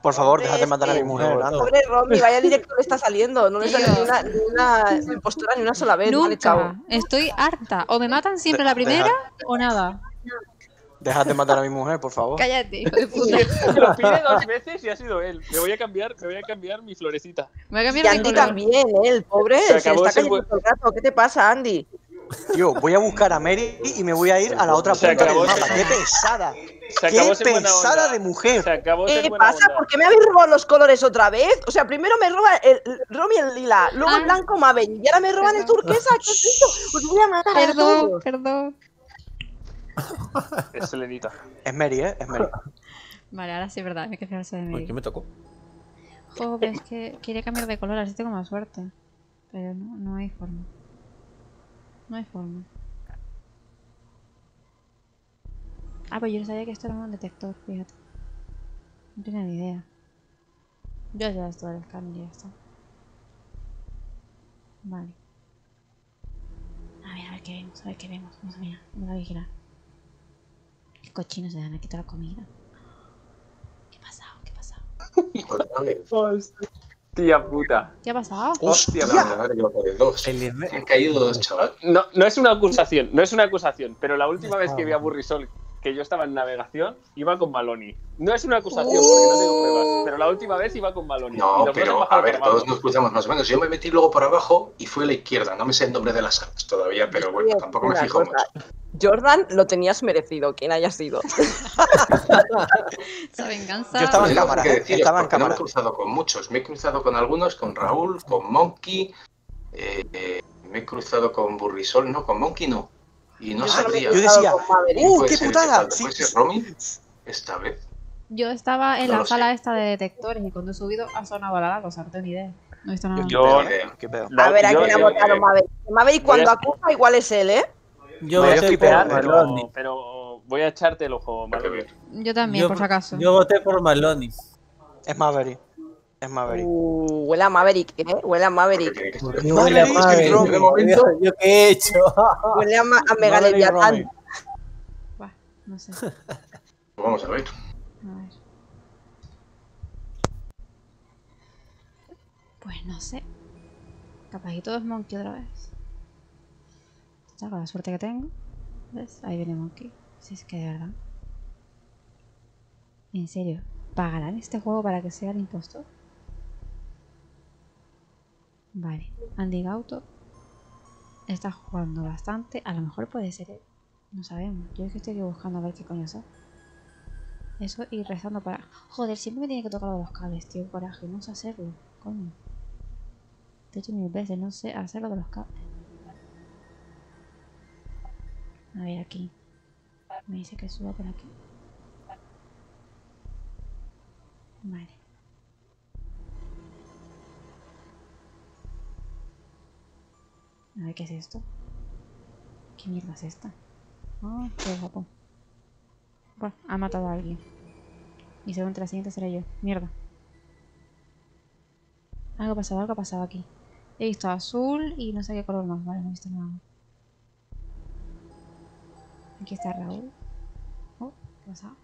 Por favor, déjate matar a mi mujer. Pobre Romy, vaya directo le está saliendo. No le sale ni una impostura ni una sola vez. Nunca. Estoy harta. O me matan siempre la primera o nada. Déjate matar a mi mujer, por favor. Cállate, hijo de puta. Me lo pide 2 veces y ha sido él. Me voy a cambiar mi florecita. Me voy a cambiar mi color. Andy también, el pobre. Se está cayendo todo el rato. ¿Qué te pasa, Andy? Tío, voy a buscar a Mary y me voy a ir a la otra punta del mapa. ¡Qué pesada! ¡Qué pesada de mujer! ¿Qué pasa? ¿Por qué me habéis robado los colores otra vez? O sea, primero me roba el lila, luego el blanco Mabel y ahora me roban el turquesa. ¿Qué es esto? Os voy a matar a todos. Perdón. Es Selenita. Es Mary, ¿eh? Es Mary. Vale, ahora sí es verdad, hay que fijarse de Mary. ¿Por qué me tocó? Joder, es que quería cambiar de color, así tengo más suerte. Pero no hay forma. No hay forma. Ah, pues yo no sabía que esto era un detector, fíjate. No tenía ni idea. Yo ya estuve al escáner y ya está. Vale. A ver qué vemos, Vamos a mirar, vamos a vigilar. Qué cochinos se dan aquí toda la comida. ¿Qué ha pasado? Tía puta. ¿Qué ha pasado? Hostia, la verdad que lo pagué 2. Han caído 2, chaval. No es una acusación, pero la última vez que vi a Burrisol, que yo estaba en navegación, iba con Maloni. No es una acusación porque no tengo pruebas, pero la última vez iba con Maloni. No, pero a ver, todos nos cruzamos más o menos. Yo me metí luego por abajo y fui a la izquierda. No me sé el nombre de las salas todavía, pero bueno, tampoco me fijo mucho. Jordan, lo tenías merecido, quien haya sido. Esa venganza. Yo estaba en cámara. No me he cruzado con muchos. Me he cruzado con algunos, con Raúl, con Monkey. Me he cruzado con Burrisol, no, con Monkey no. Y no sabía. Yo decía, ¡qué putada! ¿Puede ser Romy esta vez? Yo estaba en la sala esta de detectores y cuando he subido ha sonado la alarma, o sea, no tengo ni idea. No he visto nada. A ver, aquí la votaron Maverick. Maverick cuando acusa igual es él, ¿eh? Yo voy a quitar Maloni, pero voy a echarte el ojo, Maverick. Yo también, por si acaso. Yo voté por Maloni. Es Maverick. Es Maverick. Huele a Maverick, ¿eh? Huele a Maverick. Huele a Maverick. ¿Yo qué he hecho? Huele a Megaleviatán. Buah, no sé. Pues vamos a ver. A ver. Pues no sé. Capaz y todo es Monkey otra vez. Ya, con la suerte que tengo. ¿Ves? Ahí viene Monkey. Si es que de verdad. En serio. ¿Pagarán este juego para que sea el impostor? Vale, Andy Gauto está jugando bastante. A lo mejor puede ser él. No sabemos. Yo es que estoy buscando a ver qué coño son. Eso y rezando para... Joder, siempre me tiene que tocar los cables, tío. Coraje, no sé hacerlo. Coño. Te he hecho mil veces, no sé hacerlo de los cables. A ver aquí. Me dice que suba por aquí. Vale. A ver, ¿qué es esto? ¿Qué mierda es esta? Oh, qué guapo. Bueno, ha matado a alguien. Y según la siguiente será yo. Mierda. Algo ha pasado aquí. He visto azul y no sé qué color más. Vale, no he visto nada. Aquí está Raúl. Oh, ¿qué ha pasado?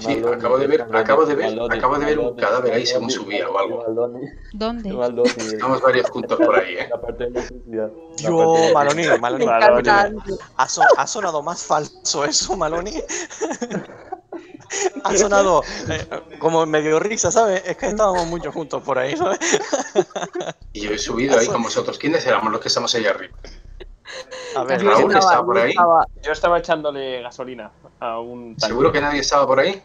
Sí, acabo de ver un cadáver ahí según subía o algo. ¿Dónde? Estamos varios juntos por ahí, ¿eh? La parte de la necesidad. Yo, Maloni. ¿Ha sonado más falso eso, Maloni? Ha sonado como medio risa, ¿sabes? Es que estábamos muchos juntos por ahí, ¿sabes? Y yo he subido ahí con vosotros. ¿Quiénes éramos los que estamos allá arriba? A ver, Raúl estaba por ahí. Yo estaba echándole gasolina a un tanque. ¿Seguro que nadie estaba por ahí?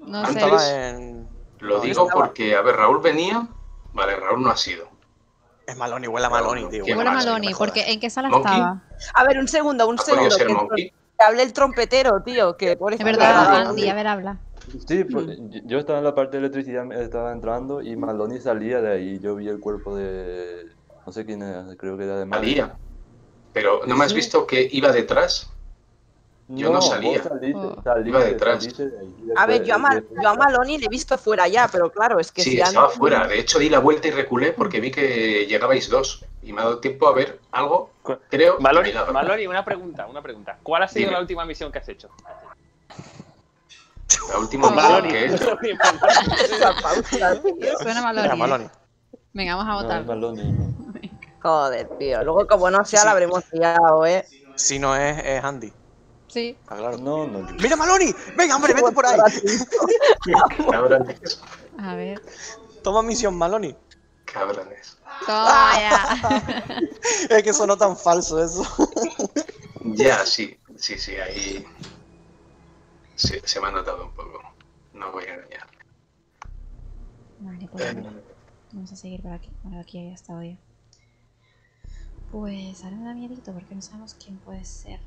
No sé. Lo digo porque, a ver, Raúl venía. Vale, Raúl no ha sido. Es Maloni, huele a Maloni, tío. Huele a Maloni, porque ¿en qué sala estaba? A ver, un segundo. Que hable el trompetero, tío. Que pobre. Es verdad, Andy, a ver, habla. Sí, pues, yo estaba en la parte de electricidad, estaba entrando y Maloni salía de ahí. Yo vi el cuerpo de... No sé quién era, creo que era de Maloni. Pero ¿no me has visto que iba detrás? Yo no salía. Saliste, iba detrás. A ver, yo a Maloni le he visto fuera ya, pero claro, es que... Sí, si estaba fuera. De hecho, di la vuelta y reculé porque vi que llegabais dos. Y me ha dado tiempo a ver algo, creo... Maloni, una pregunta. ¿Cuál ha sido la última misión que has hecho? La última misión que he hecho. Suena Maloni. Venga, vamos a votar. Joder, tío. Luego, como no sea, la habremos liado, ¿eh? Si no es Andy. Sí. Ah, claro. No. ¡Mira, Maloni! ¡Venga, hombre, vete por ahí! Cabrones. A ver. Toma misión, Maloni. Cabrones. Toma ya. Es que sonó tan falso eso. Ya, sí, ahí... Se me ha notado un poco. No voy a engañar. Vale, pues vamos a seguir por aquí. Por aquí había estado yo. Pues ahora me da miedito porque no sabemos quién puede ser.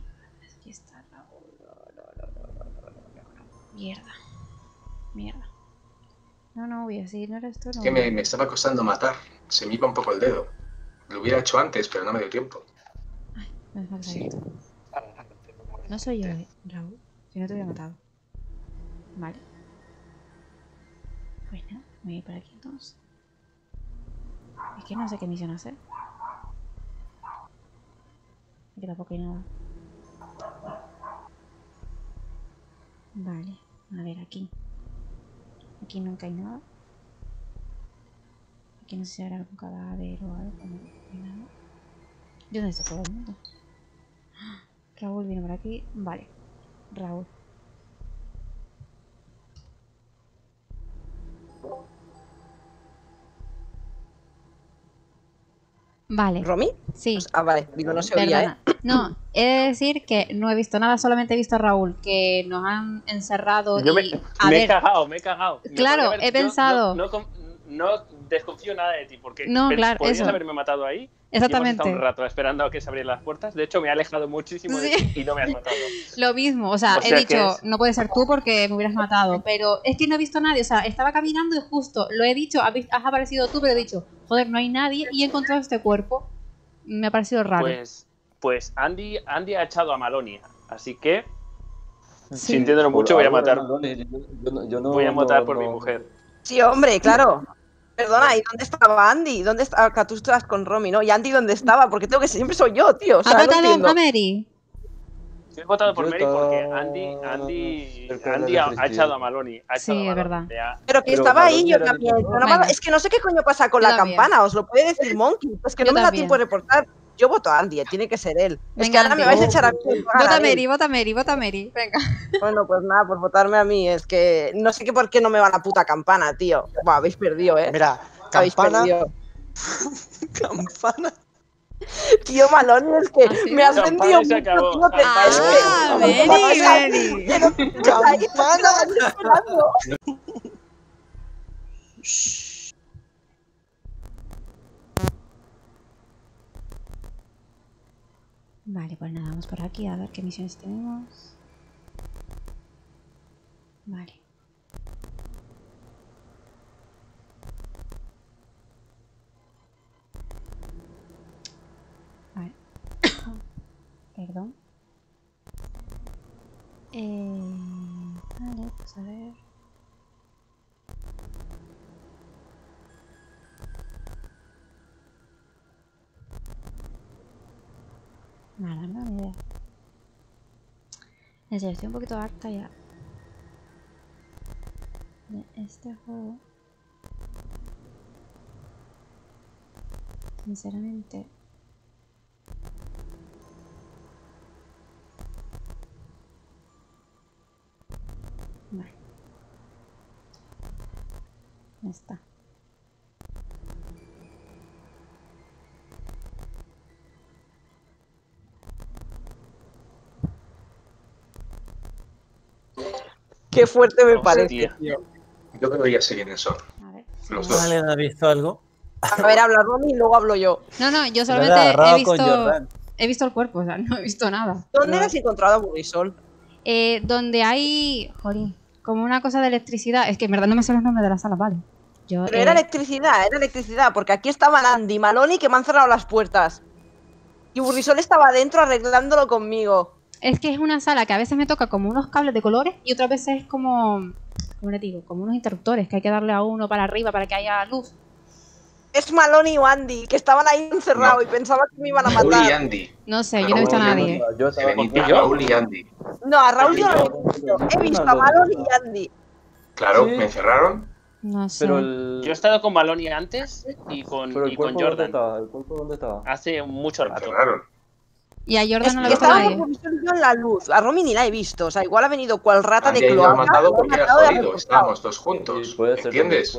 Aquí está Raúl. Mierda. No voy a decir, no eres tú. Es que me estaba costando matar. Se me iba un poco el dedo. Lo hubiera hecho antes, pero no me dio tiempo. Ay, me falta. No soy yo, Raúl. Yo no te hubiera matado. Vale. Pues nada, me voy por aquí entonces. Es que no sé qué misión hacer. Que tampoco hay nada. Vale, a ver aquí. Aquí nunca hay nada. Aquí no sé si habrá algún cadáver o algo. No hay nada. ¿De dónde está todo el mundo? Raúl viene por aquí. Vale, Raúl. Vale. ¿Romy? Sí. Pues, vale, digo, no se oía, ¿eh? No, he de decir que no he visto nada, solamente he visto a Raúl, que nos han encerrado. Yo y... me he cagado. Claro, he pensado. No, no, no, no desconfío nada de ti, porque no, claro, podrías eso. Haberme matado ahí. Exactamente. He estado un rato esperando a que se abrieran las puertas. De hecho, me he alejado muchísimo de ti y no me has matado. Lo mismo, o sea he dicho, no puede ser tú porque me hubieras matado. Pero es que no he visto a nadie, o sea, estaba caminando y justo lo he dicho, has aparecido tú, pero he dicho, joder, no hay nadie y he encontrado este cuerpo. Me ha parecido raro. Pues Andy ha echado a Maloni, así que, sí. Sintiéndolo mucho, voy a matar. Voy a matar por mi mujer. Sí, hombre, claro. Perdona, ¿y dónde estaba Andy? ¿Dónde estaba? Tú estabas con Romy, ¿no? ¿Y Andy dónde estaba? Porque tengo que siempre soy yo, tío. O sea, ¿has votado a Mary? Yo he votado por Mary porque Andy ha echado a Maloni. Sí, es verdad. Pero que estaba ahí yo también. Es que no sé qué coño pasa con la campana, os lo puede decir Monkey. Es que no me da tiempo de reportar. Yo voto a Andy, tiene que ser él. Es que ahora me vais a echar a mí. Vota Mary. Venga. Bueno, pues nada, por votarme a mí. Es que no sé qué por qué no me va la puta campana, tío. Buah, habéis perdido, ¿eh? Mira, campana. Campana. Tío Maloni, es que me has vendido mucho. Ah, Mary. Campana. Vale, pues nada, vamos por aquí a ver qué misiones tenemos. Vale. Vale. Perdón. Vale, pues a ver. Nada, no tengo ni idea. En serio, estoy un poquito harta ya de este juego. Sinceramente. Vale. Ya está. Qué fuerte me parece. Yo creo que ya sé quiénes son. Los dos. ¿Vale, has visto algo? A ver, habla Romy y luego hablo yo. No, yo solamente he visto el cuerpo, o sea, no he visto nada. ¿Dónde has encontrado a Burrisol? Donde hay, jolín, como una cosa de electricidad. Es que en verdad no me sé los nombres de las salas, vale. Pero era electricidad, porque aquí estaban Andy, Maloni, que me han cerrado las puertas. Y Burrisol estaba adentro arreglándolo conmigo. Es que es una sala que a veces me toca como unos cables de colores y otras veces es como, ¿cómo le digo? Como unos interruptores que hay que darle a uno para arriba para que haya luz. Es Maloni o Andy, que estaban ahí encerrados y pensaba que me iban a matar. Raúl y Andy. No sé, yo no he visto a nadie. Yo Raúl y Andy. No, a Raúl yo no lo he visto. He visto a Maloni y Andy. Claro, ¿sí? Me encerraron. No sé. Pero yo he estado con Maloni antes y con Jordan. ¿El cuerpo dónde estaba? Hace mucho rato. Encerraron. Y a Jordan no lo he visto. Estaba en la luz. A Romy ni la he visto. O sea, igual ha venido cual rata de cloaca. Me ha matado porque era jodido. Estábamos todos juntos. ¿Entiendes?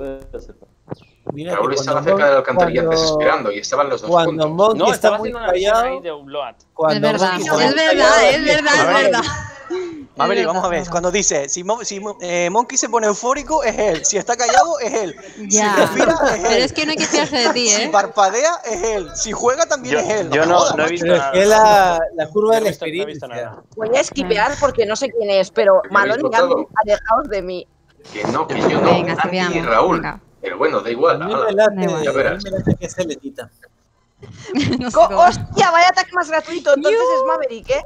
Raúl estaba cerca de la alcantarilla desesperando y estaban los dos juntos. No, estaba haciendo una visión ahí de un load. Es verdad, es verdad. Maverick, vamos a ver. Cuando dice, si Monkey se pone eufórico, es él. Si está callado, es él. Ya. Si respira, es él. Pero es que no hay que fiarse de ti, ¿eh? Si parpadea, es él. Si juega, también es él. Yo no he visto nada. Es la curva del espíritu. Voy a esquipear porque no sé quién es, pero Maloni y Andy, alejaos de mí. Que no, que yo no. Andy, Raúl. Pero bueno, da igual. Ya verás. Que es Selenita. No sé ¡hostia! Vaya ataque más gratuito. Entonces es Maverick, ¿eh?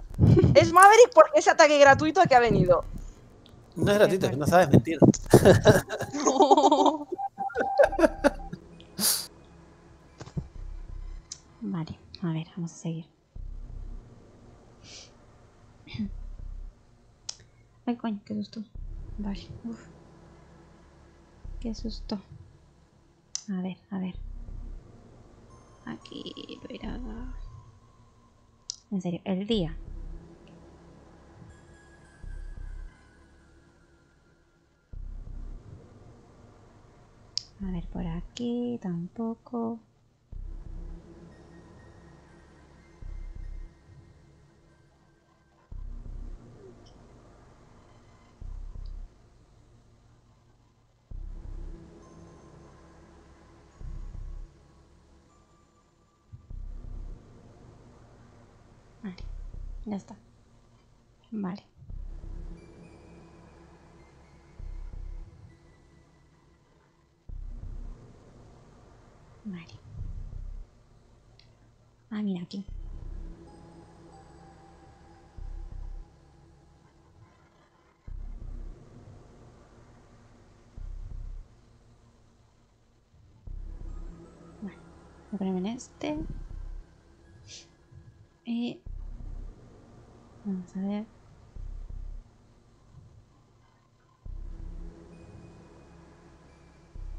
Es Maverick porque ese ataque gratuito que ha venido. No es gratuito, es que no sabes mentir. No. Vale, a ver, vamos a seguir. Ay, coño, qué susto. Vale, uff. Qué susto. A ver. Aquí, pero... En serio, el día. A ver, por aquí tampoco. Ya está. Vale. Vale. Ah, mira aquí. Bueno, voy a ponerme en este. Y vamos a ver.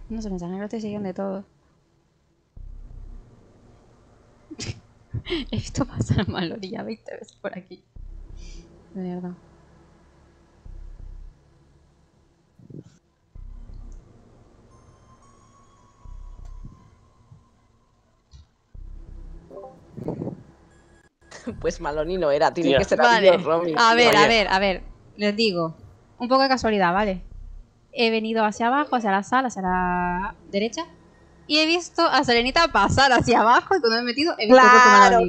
No se me sale que lo estoy siguiendo de todo. He visto pasar a Maloni ya 20 veces por aquí. De verdad. Pues Maloni no era, tiene que ser vale. Romy. A ver, les digo. Un poco de casualidad, ¿vale? He venido hacia abajo, hacia la sala, hacia la derecha. Y he visto a Selenita pasar hacia abajo y cuando me he metido he visto claro.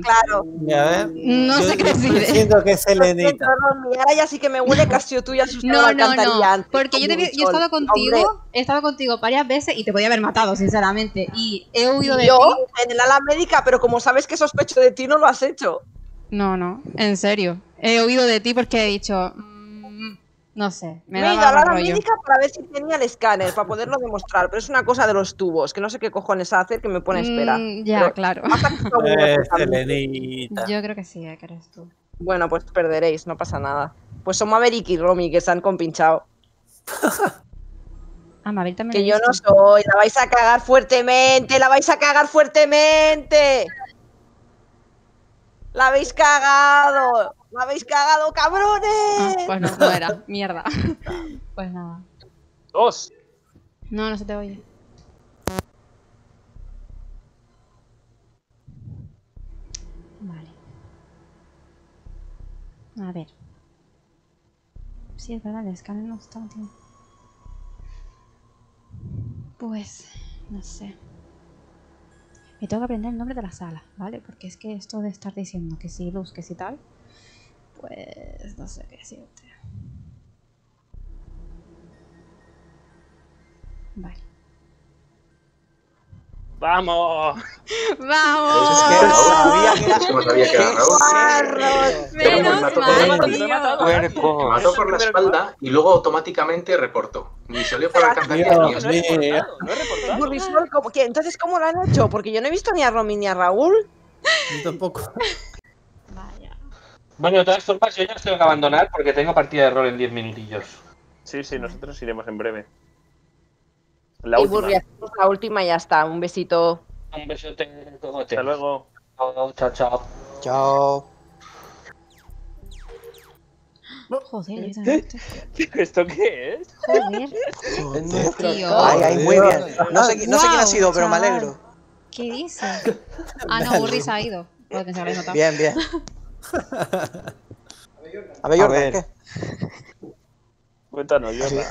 Ya, no sé qué decir. Siento que es Selenita. Ahora ya sí que me huele casi tuya asustada. No. Porque yo he estado contigo, varias veces y te podía haber matado, sinceramente. Y he huido de ti. En el ala médica, pero como sabes que sospecho de ti, no lo has hecho. No, en serio. He huido de ti porque he dicho... No sé, me he ido a la médica para ver si tenía el escáner, para poderlo demostrar, pero es una cosa de los tubos, que no sé qué cojones hacer, que me pone a esperar. Ya, claro. Yo creo que sí, que eres tú. Bueno, pues perderéis, no pasa nada. Pues son Maverick y Romy, que se han compinchado. Ah, Maverick también. Que yo no soy, la vais a cagar fuertemente, la vais a cagar fuertemente. La habéis cagado. ¡La habéis cagado, cabrones! Ah, pues no era. Mierda. Pues nada. ¡Dos! No se te oye. Vale. A ver. Sí, es verdad, el escáner no está, tío. Pues, no sé. Me tengo que aprender el nombre de la sala, ¿vale? Porque es que esto de estar diciendo que sí, luz, que sí tal... Pues no sé qué decirte. Vale. ¡Vamos! ¡Vamos! Es que no sabía que era Raúl. Me mató por la espalda y luego automáticamente reportó. Ni salió por la alcantarilla. No he reportado. Entonces, ¿cómo lo han hecho? Porque yo no he visto ni a Romy ni a Raúl. Yo tampoco. Bueno, de todas formas, yo ya os tengo que abandonar porque tengo partida de rol en 10 minutillos. Sí, nosotros iremos en breve. La última. La última ya está. Un besito. Un besote. Hasta luego. Chao. Chao. Joder, ¿esto qué es? Joder, tío. Ay, muy bien. No sé quién ha sido, pero me alegro. ¿Qué dices? Ah, no, Burris ha ido. Bien. A ver, Jordan, ¿qué? Cuéntanos, Jordan.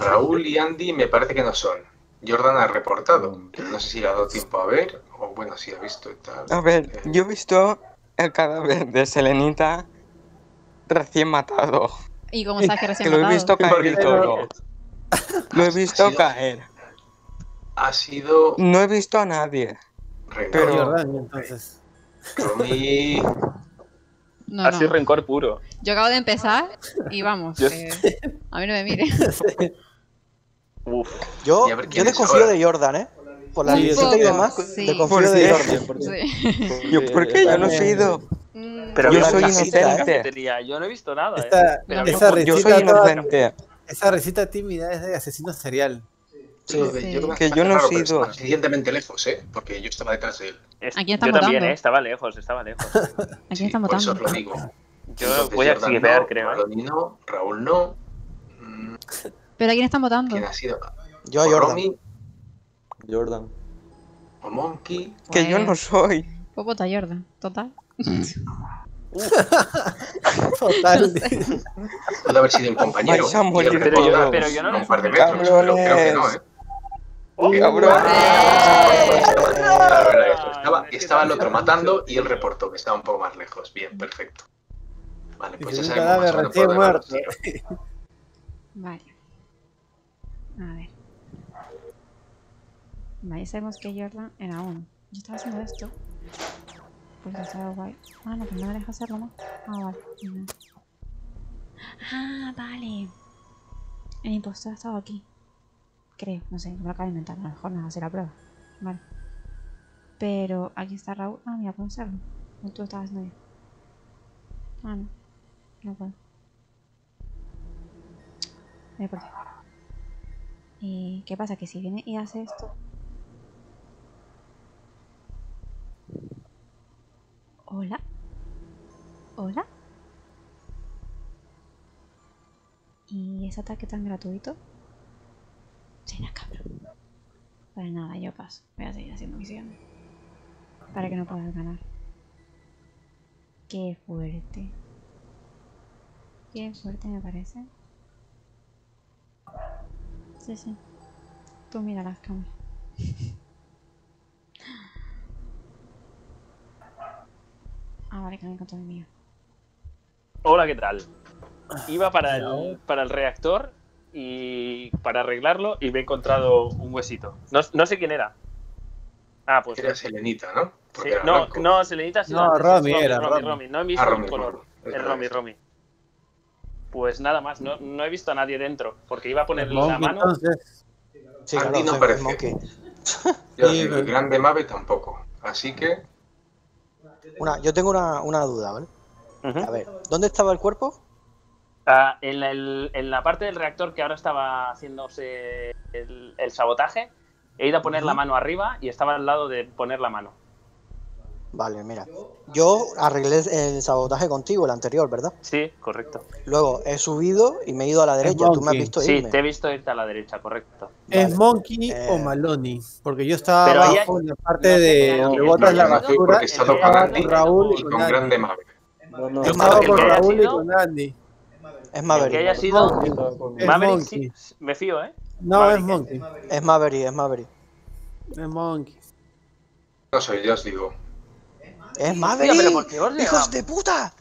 Raúl y Andy me parece que no son. Jordan ha reportado. No sé si le ha dado tiempo a ver, o bueno, si ha visto y tal. A ver, yo he visto el cadáver de Selenita recién matado. ¿Y cómo sabes que recién matado? Lo he visto caer todo. Lo he visto caer. Ha sido... No he visto a nadie. Pero Jordan, entonces... Romy. No, ha sido rencor puro. Yo acabo de empezar y vamos. A mí no me mire. Uf. Yo desconfío de Jordan, ¿eh? Por la visita y demás, desconfío de Jordan. ¿Por qué? Yo no he ido. Pero yo soy inocente. Yo no he visto nada. Yo soy inocente. Esa risita tímida es de asesino serial. Sí. Que yo no he sido suficientemente lejos, porque yo estaba detrás de él. Aquí estamos también, estaba lejos. Aquí estamos por eso os lo digo. Yo entonces, voy a exiliar, creo. No, Raúl no. ¿Pero a quién están votando? ¿Quién ha sido? Yo a Jordan. Jordan. O Monkey. Pues... Que yo no soy. Pues vota Jordan, total. Total. Puede haber sido un compañero. Pero yo no lo creo que no, cabrón. Estaba el otro matando y él reportó que estaba un poco más lejos. Bien, perfecto. Vale, pues ya sabemos más o menos. Vale. A ver. Vale, sabemos que Jordan era uno. Yo estaba haciendo esto. Pues estaba guay. Ah, no, que no me deja hacerlo más. Ah, vale. Ah, vale. El impostor ha estado aquí. Creo, no sé, no lo acabo de inventar. A lo mejor nada, será prueba. Vale. Pero aquí está Raúl. Ah, mira, puedo usarlo. No, tú estabas haciendo bien. Ah, no. No puedo. No hay por qué. ¿Y qué pasa? Que si viene y hace esto. Hola. Hola. ¿Y ese ataque tan gratuito? Sí, no, cabrón. Pues nada, yo paso. Voy a seguir haciendo misiones. Para que no puedas ganar. Qué fuerte. Qué fuerte me parece. Sí, sí. Tú mira las cámaras. Ah, vale, que me encontré el mío. Hola, ¿qué tal? Iba para el reactor y para arreglarlo y me he encontrado un huesito. No sé quién era. Ah, pues era Selenita, ¿no? Sí, era no, Selenita sí. No, Romy era. Romy. No he visto el color. Es Romy. Pues nada más, no he visto a nadie dentro, porque iba a ponerle la mano. Entonces, sí, Andy no parece. Que... Yo sí, el grande Mave tampoco. Así que. Yo tengo una duda, ¿vale? A ver, ¿dónde estaba el cuerpo? En la parte del reactor que ahora estaba haciéndose el sabotaje, he ido a poner la mano arriba y estaba al lado de poner la mano. Vale, mira. Yo arreglé el sabotaje contigo, el anterior, ¿verdad? Sí, correcto. Luego he subido y me he ido a la derecha. Tú me has visto irme. Sí, te he visto irte a la derecha, correcto. Vale. ¿Es Monkey o Maloni? Porque yo estaba abajo en la parte de donde botas la basura. Porque estaba con Andy, Raúl y con Grande Maverick. Yo estaba con Raúl y con Andy. Es Maverick. Que haya sido Maverick, sí, me fío, ¿eh? No, Maverick, es Monkey. Es Maverick, Es Monkey. No soy yo, os digo. ¡Es Maverick! Pero ¡hijos de puta!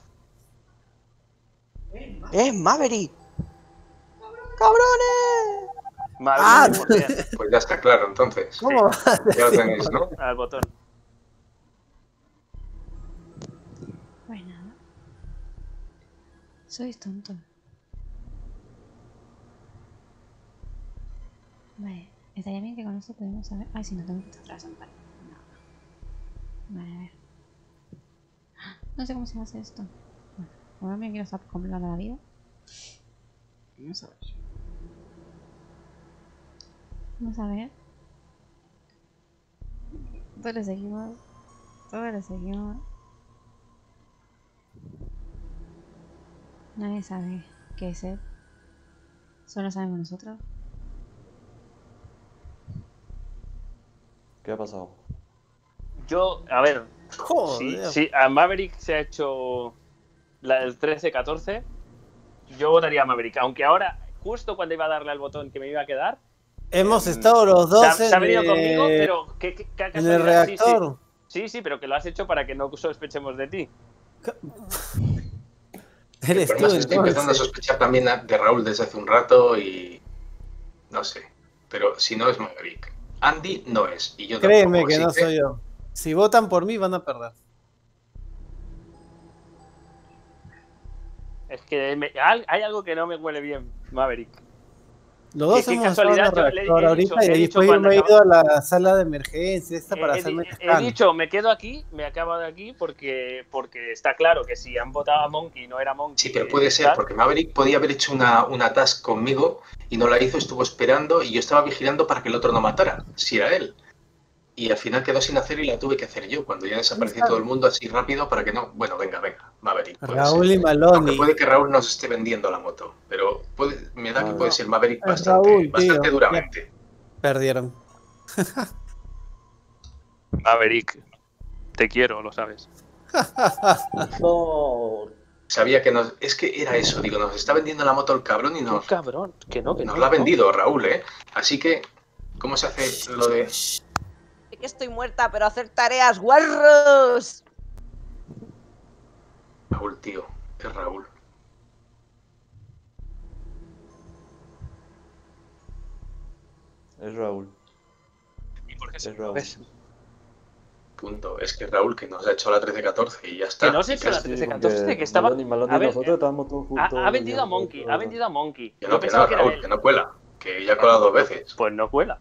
¡Es Maverick! ¡Cabrones! Pues ya está claro, entonces. ¿Cómo? Ya lo tenéis, ¿no? Al botón. Bueno. Sois tontos. Vale. Estaría bien que con esto podemos saber... Ay, si no tengo que estar atrás. Vale, a ver. No sé cómo se hace esto. Bueno, ahora me quiero estar complicando la vida. Vamos a ver. Todos le seguimos. Nadie sabe qué es él. Solo sabemos nosotros. ¿Qué ha pasado? Yo, a ver... Joder. Sí, a Maverick se ha hecho el 13-14. Yo votaría a Maverick, aunque ahora, justo cuando iba a darle al botón que me iba a quedar, hemos estado los dos se ha venido conmigo, pero ¿qué en el reactor? Sí, sí, pero que lo has hecho para que no sospechemos de ti. Eres tú, estoy empezando a sospechar también de Raúl desde hace un rato y no sé, pero si no es Maverick, Andy no es y yo créeme tampoco, que no soy yo. Si votan por mí, van a perder. Es que hay algo que no me huele bien, Maverick. Los dos hemos estado en el reactor ahorita y después me he ido a la sala de emergencia para hacerme scan. He dicho, me quedo aquí, me acabo de aquí porque está claro que si han votado a Monkey no era Monkey. Sí, pero puede ser, porque Maverick podía haber hecho una task conmigo y no la hizo, estuvo esperando y yo estaba vigilando para que el otro no matara, si era él. Y al final quedó sin hacer y la tuve que hacer yo, cuando ya desapareció todo el mundo así rápido para que no... Bueno, venga, Maverick. Raúl y Maloni. Aunque puede que Raúl nos esté vendiendo la moto, pero me da que puede ser Maverick bastante duramente. Perdieron. Maverick, te quiero, lo sabes. No. Sabía que nos... Es que era eso, digo, nos está vendiendo la moto el cabrón y nos... Cabrón, que no, que no. Nos la ha vendido Raúl, ¿eh? Así que, ¿cómo se hace lo de...? que estoy muerta, pero hacer tareas, guarros. Raúl, tío, es Raúl. Es Raúl. ¿Y por qué es Raúl? Es... Punto. Es que Raúl, que nos ha hecho la 13-14 y ya está. Que no se ha hecho la 13-14, que estaba... Maloni, a ver, nosotros estábamos todos juntos. Ha vendido a Monkey, ha vendido a Monkey. Que no, que no, Raúl, que no cuela. Que ya ha colado dos veces. Pues no cuela.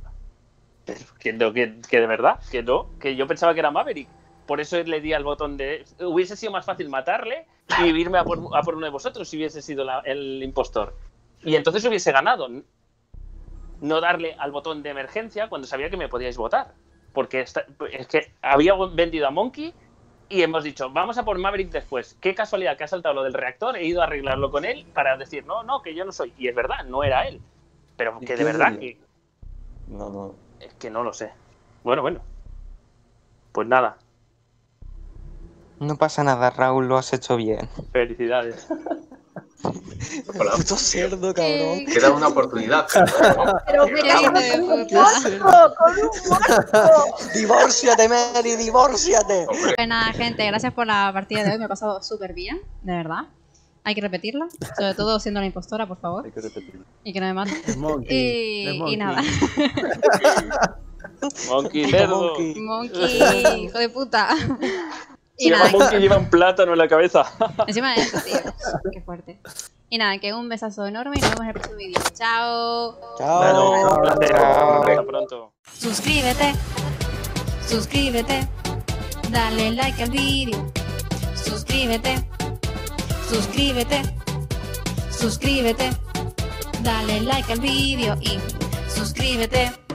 Pero que de verdad, que no. Que yo pensaba que era Maverick. Por eso le di al botón de... Hubiese sido más fácil matarle y irme a por uno de vosotros si hubiese sido el impostor. Y entonces hubiese ganado. No darle al botón de emergencia cuando sabía que me podíais votar. Porque es que había vendido a Monkey y hemos dicho, vamos a por Maverick después. Qué casualidad que ha saltado lo del reactor, he ido a arreglarlo con él para decir, no, no, que yo no soy. Y es verdad, no era él. Pero que de verdad... Que... No, no. Es que no lo sé. Bueno. Pues nada. No pasa nada, Raúl, lo has hecho bien. Felicidades. Hola, puto cerdo, cabrón. Queda una oportunidad. Pero con un muerto. Divórciate, Mary, divórciate. Pues nada, gente, gracias por la partida de hoy. Me ha pasado súper bien, de verdad. Hay que repetirla, sobre todo siendo la impostora, por favor. Hay que repetirla. Y que no me maten. Y nada. Monkey, cerdo. Monkey, hijo de puta. Y nada, que lleva un plátano en la cabeza. Encima de eso, tío. Qué fuerte. Y nada, que un besazo enorme y nos vemos en el próximo vídeo. ¡Chao! ¡Chao! Un placer. Hasta pronto. Suscríbete. Suscríbete. Dale like al vídeo. Suscríbete. Suscríbete. Suscríbete. Dale like al vídeo y suscríbete.